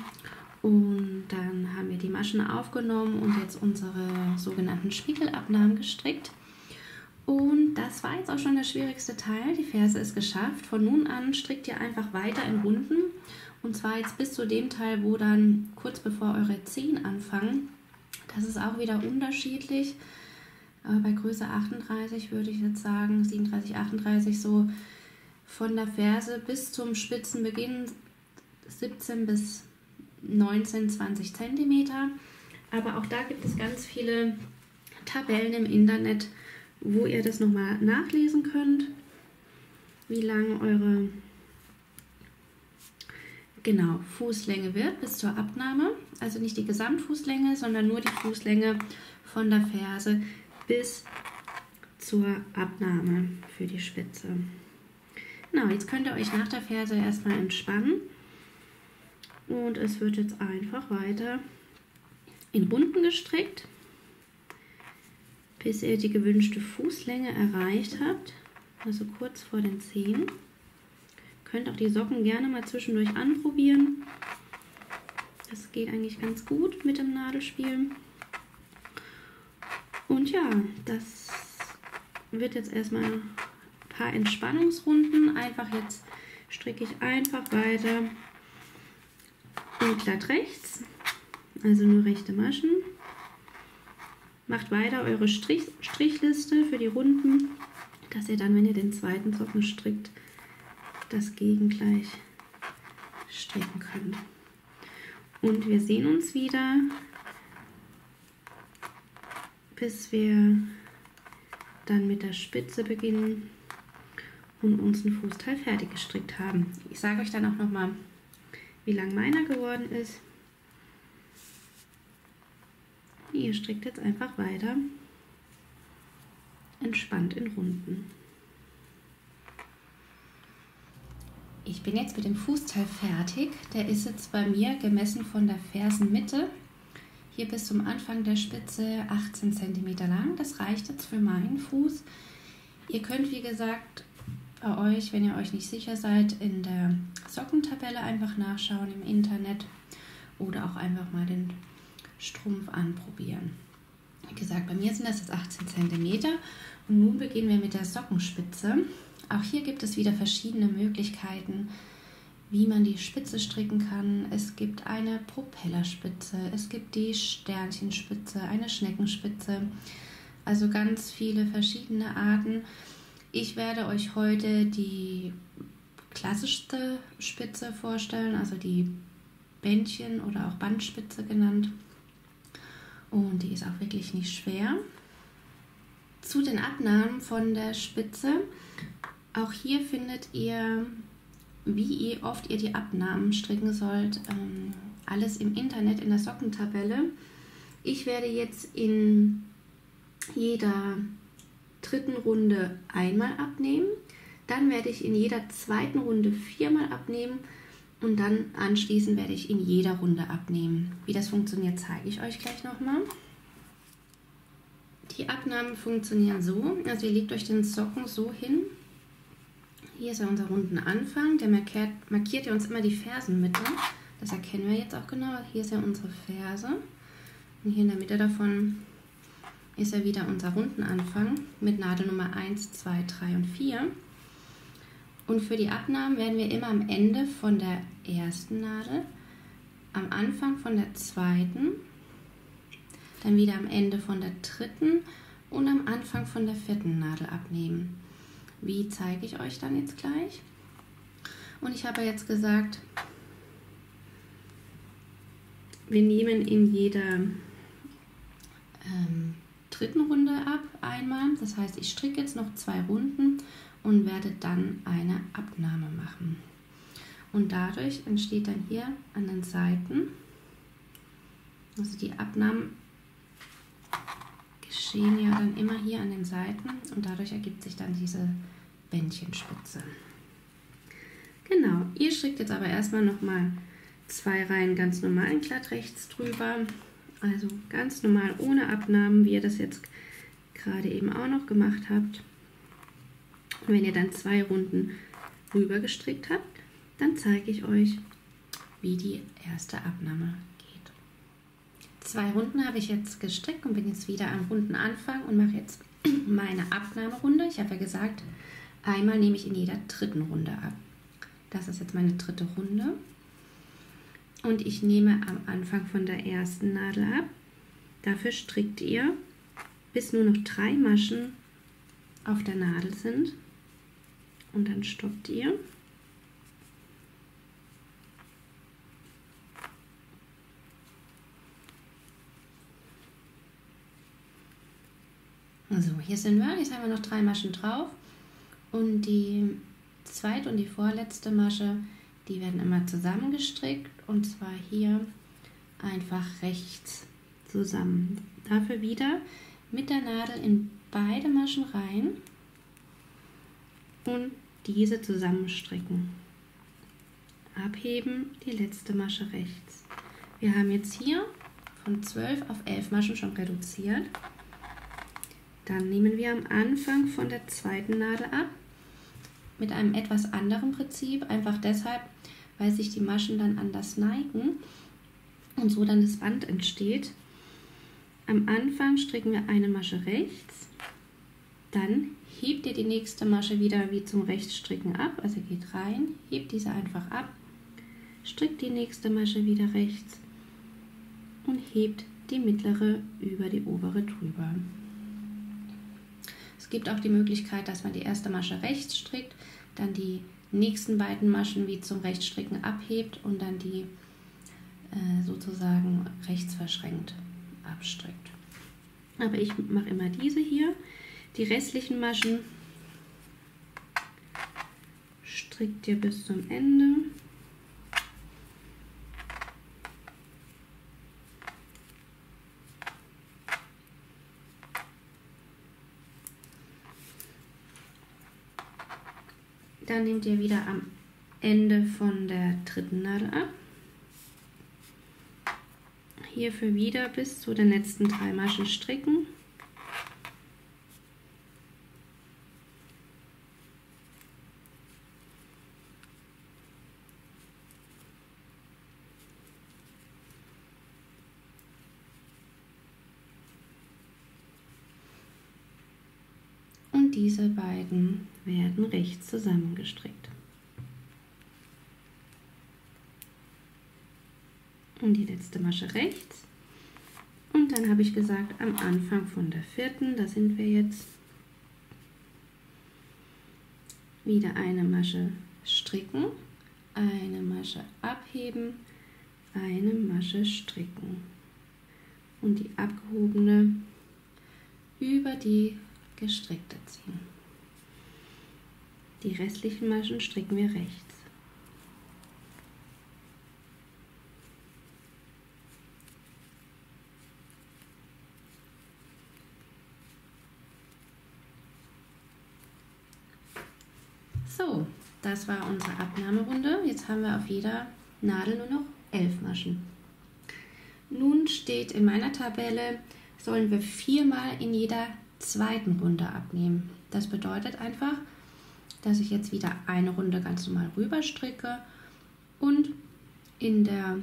und dann haben wir die Maschen aufgenommen und jetzt unsere sogenannten Spiegelabnahmen gestrickt. Und das war jetzt auch schon der schwierigste Teil, die Ferse ist geschafft. Von nun an strickt ihr einfach weiter in Runden und zwar jetzt bis zu dem Teil, wo dann kurz bevor eure Zehen anfangen. Das ist auch wieder unterschiedlich. Bei Größe 38 würde ich jetzt sagen, 37, 38 so. Von der Ferse bis zum Spitzenbeginn 17 bis 19, 20 cm. Aber auch da gibt es ganz viele Tabellen im Internet, wo ihr das nochmal nachlesen könnt, wie lang eure Fußlänge wird bis zur Abnahme. Also nicht die Gesamtfußlänge, sondern nur die Fußlänge von der Ferse bis zur Abnahme für die Spitze. Genau, jetzt könnt ihr euch nach der Ferse erstmal entspannen und es wird jetzt einfach weiter in Runden gestrickt, bis ihr die gewünschte Fußlänge erreicht habt, also kurz vor den Zehen. Könnt auch die Socken gerne mal zwischendurch anprobieren, das geht eigentlich ganz gut mit dem Nadelspiel. Und ja, das wird jetzt erstmal paar Entspannungsrunden, einfach jetzt stricke ich einfach weiter und glatt rechts, also nur rechte Maschen. Macht weiter eure Strichliste für die Runden, dass ihr dann, wenn ihr den zweiten Socken strickt, das Gegengleich stricken könnt. Und wir sehen uns wieder, bis wir dann mit der Spitze beginnen und unseren Fußteil fertig gestrickt haben. Ich sage euch dann auch nochmal, wie lang meiner geworden ist. Ihr strickt jetzt einfach weiter, entspannt in Runden. Ich bin jetzt mit dem Fußteil fertig. Der ist jetzt bei mir gemessen von der Fersenmitte hier bis zum Anfang der Spitze 18 cm lang. Das reicht jetzt für meinen Fuß. Ihr könnt, wie gesagt, bei euch, wenn ihr euch nicht sicher seid, in der Sockentabelle einfach nachschauen im Internet oder auch einfach mal den Strumpf anprobieren. Wie gesagt, bei mir sind das jetzt 18 cm und nun beginnen wir mit der Sockenspitze. Auch hier gibt es wieder verschiedene Möglichkeiten, wie man die Spitze stricken kann. Es gibt eine Propellerspitze, es gibt die Sternchenspitze, eine Schneckenspitze, also ganz viele verschiedene Arten. Ich werde euch heute die klassischste Spitze vorstellen, also die Bändchen oder auch Bandspitze genannt. Und die ist auch wirklich nicht schwer. Zu den Abnahmen von der Spitze. Auch hier findet ihr, wie oft ihr die Abnahmen stricken sollt, alles im Internet in der Sockentabelle. Ich werde jetzt in jeder dritten Runde einmal abnehmen. Dann werde ich in jeder zweiten Runde viermal abnehmen und dann anschließend werde ich in jeder Runde abnehmen. Wie das funktioniert, zeige ich euch gleich nochmal. Die Abnahmen funktionieren so, also ihr legt euch den Socken so hin. Hier ist ja unser Rundenanfang, der markiert ja uns immer die Fersenmitte. Das erkennen wir jetzt auch genau. Hier ist ja unsere Ferse und hier in der Mitte davon ist ja wieder unser Rundenanfang mit Nadel Nummer 1, 2, 3 und 4. Und für die Abnahmen werden wir immer am Ende von der ersten Nadel, am Anfang von der zweiten, dann wieder am Ende von der dritten und am Anfang von der vierten Nadel abnehmen. Wie zeige ich euch dann jetzt gleich. Und ich habe jetzt gesagt, wir nehmen in jeder dritten Runde ab einmal. Das heißt, ich stricke jetzt noch 2 Runden und werde dann eine Abnahme machen. Und dadurch entsteht dann hier an den Seiten, also die Abnahmen geschehen ja dann immer hier an den Seiten und dadurch ergibt sich dann diese Bändchenspitze. Genau, ihr strickt jetzt aber erstmal nochmal 2 Reihen ganz normalen glatt rechts drüber, also ganz normal ohne Abnahmen, wie ihr das jetzt gerade eben auch noch gemacht habt. Und wenn ihr dann 2 Runden rüber gestrickt habt, dann zeige ich euch, wie die erste Abnahme geht. 2 Runden habe ich jetzt gestrickt und bin jetzt wieder am Rundenanfang und mache jetzt meine Abnahmerunde. Ich habe ja gesagt, einmal nehme ich in jeder dritten Runde ab. Das ist jetzt meine dritte Runde. Und ich nehme am Anfang von der ersten Nadel ab. Dafür strickt ihr, bis nur noch 3 Maschen auf der Nadel sind. Und dann stoppt ihr so. Hier sind wir, jetzt haben wir noch 3 Maschen drauf und die zweite und die vorletzte Masche, die werden immer zusammengestrickt und zwar hier einfach rechts zusammen. Dafür wieder mit der Nadel in beide Maschen rein und diese zusammenstricken. Abheben, die letzte Masche rechts. Wir haben jetzt hier von 12 auf 11 Maschen schon reduziert. Dann nehmen wir am Anfang von der zweiten Nadel ab mit einem etwas anderen Prinzip, einfach deshalb, weil sich die Maschen dann anders neigen und so dann das Band entsteht. Am Anfang stricken wir eine Masche rechts, dann hebt ihr die nächste Masche wieder wie zum Rechtsstricken ab, also geht rein, hebt diese einfach ab, strickt die nächste Masche wieder rechts und hebt die mittlere über die obere drüber. Es gibt auch die Möglichkeit, dass man die erste Masche rechts strickt, dann die nächsten beiden Maschen wie zum Rechtsstricken abhebt und dann die sozusagen rechts verschränkt abstrickt. Aber ich mache immer diese hier. Die restlichen Maschen strickt ihr bis zum Ende. Dann nehmt ihr wieder am Ende von der dritten Nadel ab. Hierfür wieder bis zu den letzten 3 Maschen stricken. und diese beiden werden rechts zusammengestrickt. Und die letzte Masche rechts. Und dann habe ich gesagt, am Anfang von der vierten, da sind wir jetzt, wieder eine Masche stricken, eine Masche abheben, eine Masche stricken und die abgehobene über die gestrickte ziehen. Die restlichen Maschen stricken wir rechts. So, das war unsere Abnahmerunde. Jetzt haben wir auf jeder Nadel nur noch 11 Maschen. Nun steht in meiner Tabelle, sollen wir 4-mal in jeder zweiten Runde abnehmen. Das bedeutet einfach, dass ich jetzt wieder eine Runde ganz normal rüber stricke und in der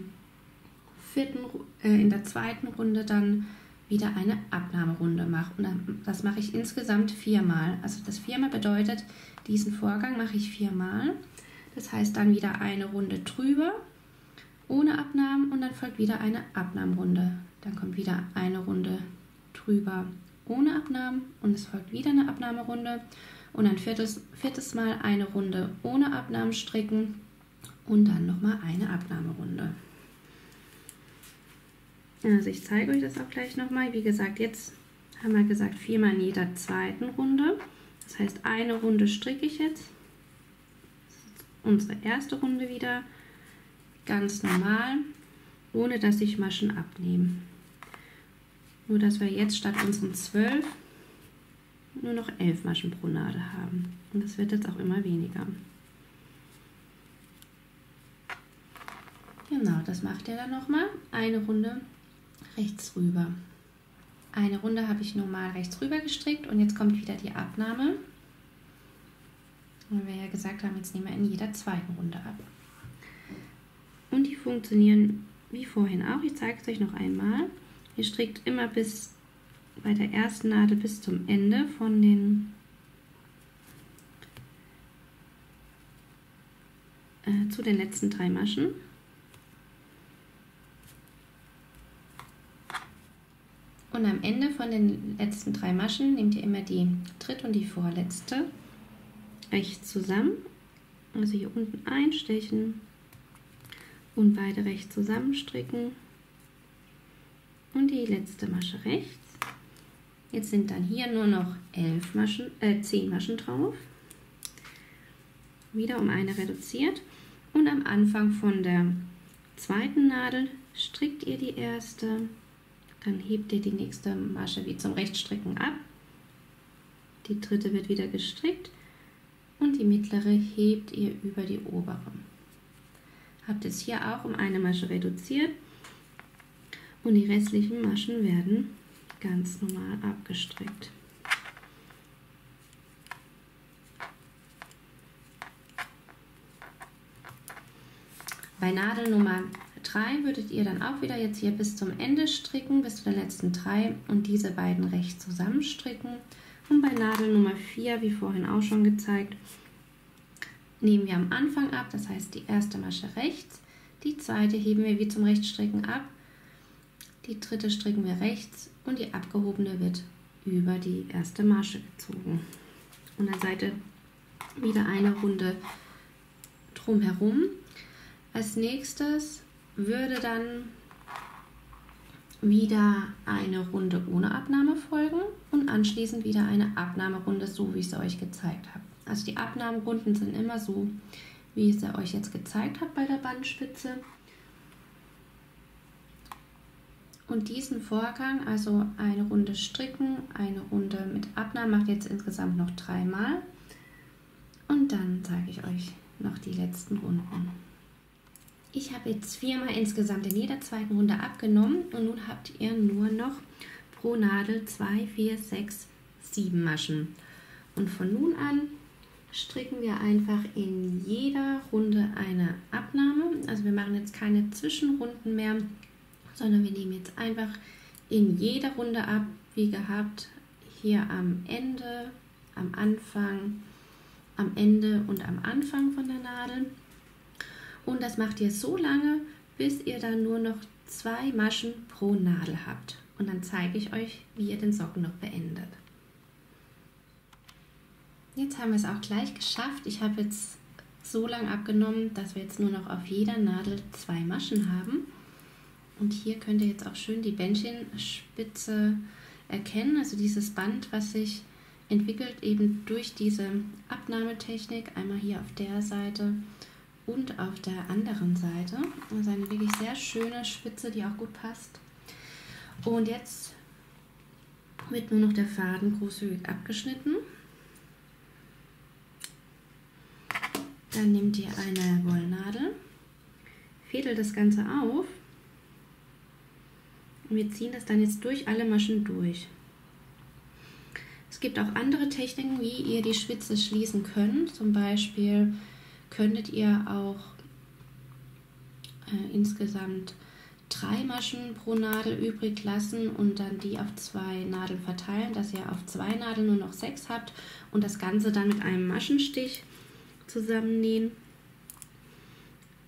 zweiten Runde dann wieder eine Abnahmerunde mache. Und das mache ich insgesamt 4-mal. Also das 4-mal bedeutet, diesen Vorgang mache ich 4-mal. Das heißt dann wieder eine Runde drüber, ohne Abnahmen, und dann folgt wieder eine Abnahmerunde. Dann kommt wieder eine Runde drüber, ohne Abnahmen, und es folgt wieder eine Abnahmerunde. Und ein viertes Mal eine Runde ohne Abnahmen stricken und dann nochmal eine Abnahmerunde. Also ich zeige euch das auch gleich nochmal. Wie gesagt, jetzt haben wir gesagt 4-mal in jeder zweiten Runde. Das heißt, eine Runde stricke ich jetzt. Das ist unsere erste Runde wieder. Ganz normal, ohne dass ich Maschen abnehme. Nur, dass wir jetzt statt unseren 12 nur noch 11 Maschen pro Nadel haben. Und das wird jetzt auch immer weniger. Genau, das macht ihr dann nochmal. Eine Runde rechts rüber. Eine Runde habe ich normal rechts rüber gestrickt und jetzt kommt wieder die Abnahme. Und wie wir ja gesagt haben, jetzt nehmen wir in jeder zweiten Runde ab. Und die funktionieren wie vorhin auch. Ich zeige es euch noch einmal. Ihr strickt immer bis bei der ersten Nadel bis zum Ende von den zu den letzten 3 Maschen. Und am Ende von den letzten 3 Maschen nehmt ihr immer die dritte und die vorletzte rechts zusammen. Also hier unten einstechen und beide rechts zusammen stricken und die letzte Masche rechts. Jetzt sind dann hier nur noch 10 Maschen drauf. Wieder um eine reduziert. Und am Anfang von der zweiten Nadel strickt ihr die erste. Dann hebt ihr die nächste Masche wie zum Rechtsstricken ab. Die dritte wird wieder gestrickt und die mittlere hebt ihr über die obere. Habt es hier auch um eine Masche reduziert und die restlichen Maschen werden ganz normal abgestrickt. Bei Nadel Nummer 3 würdet ihr dann auch wieder jetzt hier bis zum Ende stricken, bis zu den letzten 3 und diese beiden rechts zusammen stricken. Und bei Nadel Nummer 4, wie vorhin auch schon gezeigt, nehmen wir am Anfang ab, das heißt die erste Masche rechts, die zweite heben wir wie zum Rechtsstricken ab, die dritte stricken wir rechts und die abgehobene wird über die erste Masche gezogen. Und dann seid ihr wieder eine Runde drumherum. Als nächstes würde dann wieder eine Runde ohne Abnahme folgen und anschließend wieder eine Abnahmerunde, so wie ich es euch gezeigt habe. Also die Abnahmerunden sind immer so, wie ich es euch jetzt gezeigt habe bei der Bandspitze. Und diesen Vorgang, also eine Runde stricken, eine Runde mit Abnahme, macht jetzt insgesamt noch 3-mal. Und dann zeige ich euch noch die letzten Runden. Ich habe jetzt 4-mal insgesamt in jeder zweiten Runde abgenommen und nun habt ihr nur noch pro Nadel 2, 4, 6, 7 Maschen. Und von nun an stricken wir einfach in jeder Runde eine Abnahme. Also wir machen jetzt keine Zwischenrunden mehr, sondern wir nehmen jetzt einfach in jeder Runde ab, wie gehabt, hier am Ende am Anfang, am Ende und am Anfang von der Nadel. Und das macht ihr so lange, bis ihr dann nur noch 2 Maschen pro Nadel habt. Und dann zeige ich euch, wie ihr den Socken noch beendet. Jetzt haben wir es auch gleich geschafft. Ich habe jetzt so lang abgenommen, dass wir jetzt nur noch auf jeder Nadel 2 Maschen haben. Und hier könnt ihr jetzt auch schön die Bändchenspitze erkennen, also dieses Band, was sich entwickelt eben durch diese Abnahmetechnik, einmal hier auf der Seite und auf der anderen Seite. Also eine wirklich sehr schöne Spitze, die auch gut passt. Und jetzt wird nur noch der Faden großzügig abgeschnitten. Dann nehmt ihr eine Wollnadel, fädelt das Ganze auf und wir ziehen das dann jetzt durch alle Maschen durch. Es gibt auch andere Techniken, wie ihr die Spitze schließen könnt. Zum Beispiel könntet ihr auch insgesamt 3 Maschen pro Nadel übrig lassen und dann die auf 2 Nadeln verteilen, dass ihr auf 2 Nadeln nur noch 6 habt und das Ganze dann mit einem Maschenstich zusammennähen.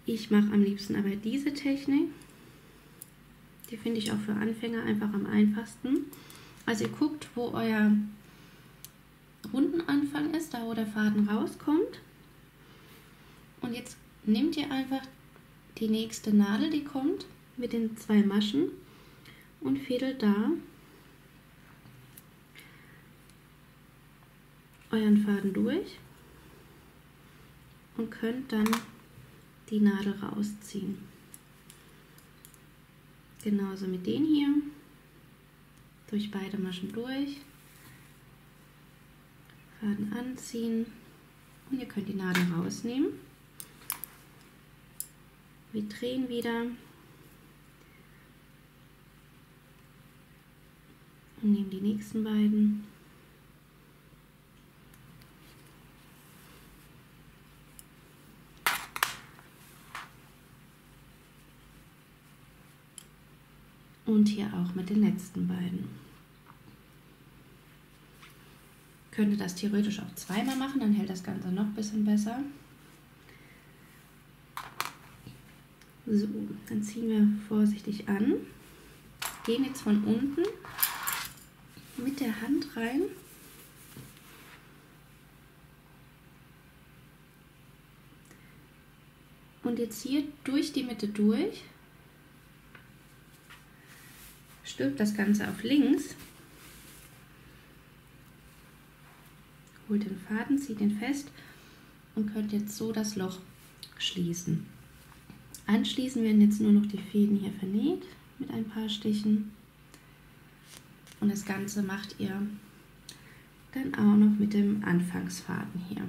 Ich mache am liebsten aber diese Technik. Die finde ich auch für Anfänger einfach am einfachsten. Also ihr guckt, wo euer Rundenanfang ist, da wo der Faden rauskommt. Und jetzt nehmt ihr einfach die nächste Nadel, die kommt, mit den 2 Maschen und fädelt da euren Faden durch und könnt dann die Nadel rausziehen. Genauso mit denen hier, durch beide Maschen durch, Faden anziehen und ihr könnt die Nadel rausnehmen. Wir drehen wieder und nehmen die nächsten beiden. Und hier auch mit den letzten beiden. Könnt ihr das theoretisch auch zweimal machen, dann hält das Ganze noch ein bisschen besser. So, dann ziehen wir vorsichtig an. Gehen jetzt von unten mit der Hand rein. Und jetzt hier durch die Mitte durch. Stülpt das Ganze auf links. Holt den Faden, zieht ihn fest und könnt jetzt so das Loch schließen. Anschließend werden jetzt nur noch die Fäden hier vernäht mit ein paar Stichen. Und das Ganze macht ihr dann auch noch mit dem Anfangsfaden hier.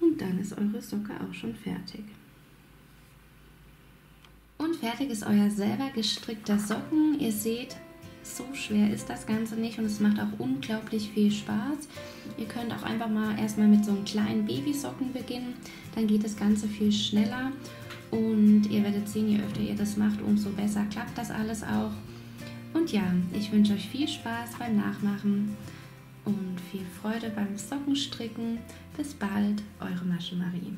Und dann ist eure Socke auch schon fertig. Und fertig ist euer selber gestrickter Socken. Ihr seht, so schwer ist das Ganze nicht und es macht auch unglaublich viel Spaß. Ihr könnt auch einfach mal erstmal mit so einem kleinen Babysocken beginnen, dann geht das Ganze viel schneller und ihr werdet sehen, je öfter ihr das macht, umso besser klappt das alles auch. Und ja, ich wünsche euch viel Spaß beim Nachmachen und viel Freude beim Sockenstricken. Bis bald, eure Maschenmarie.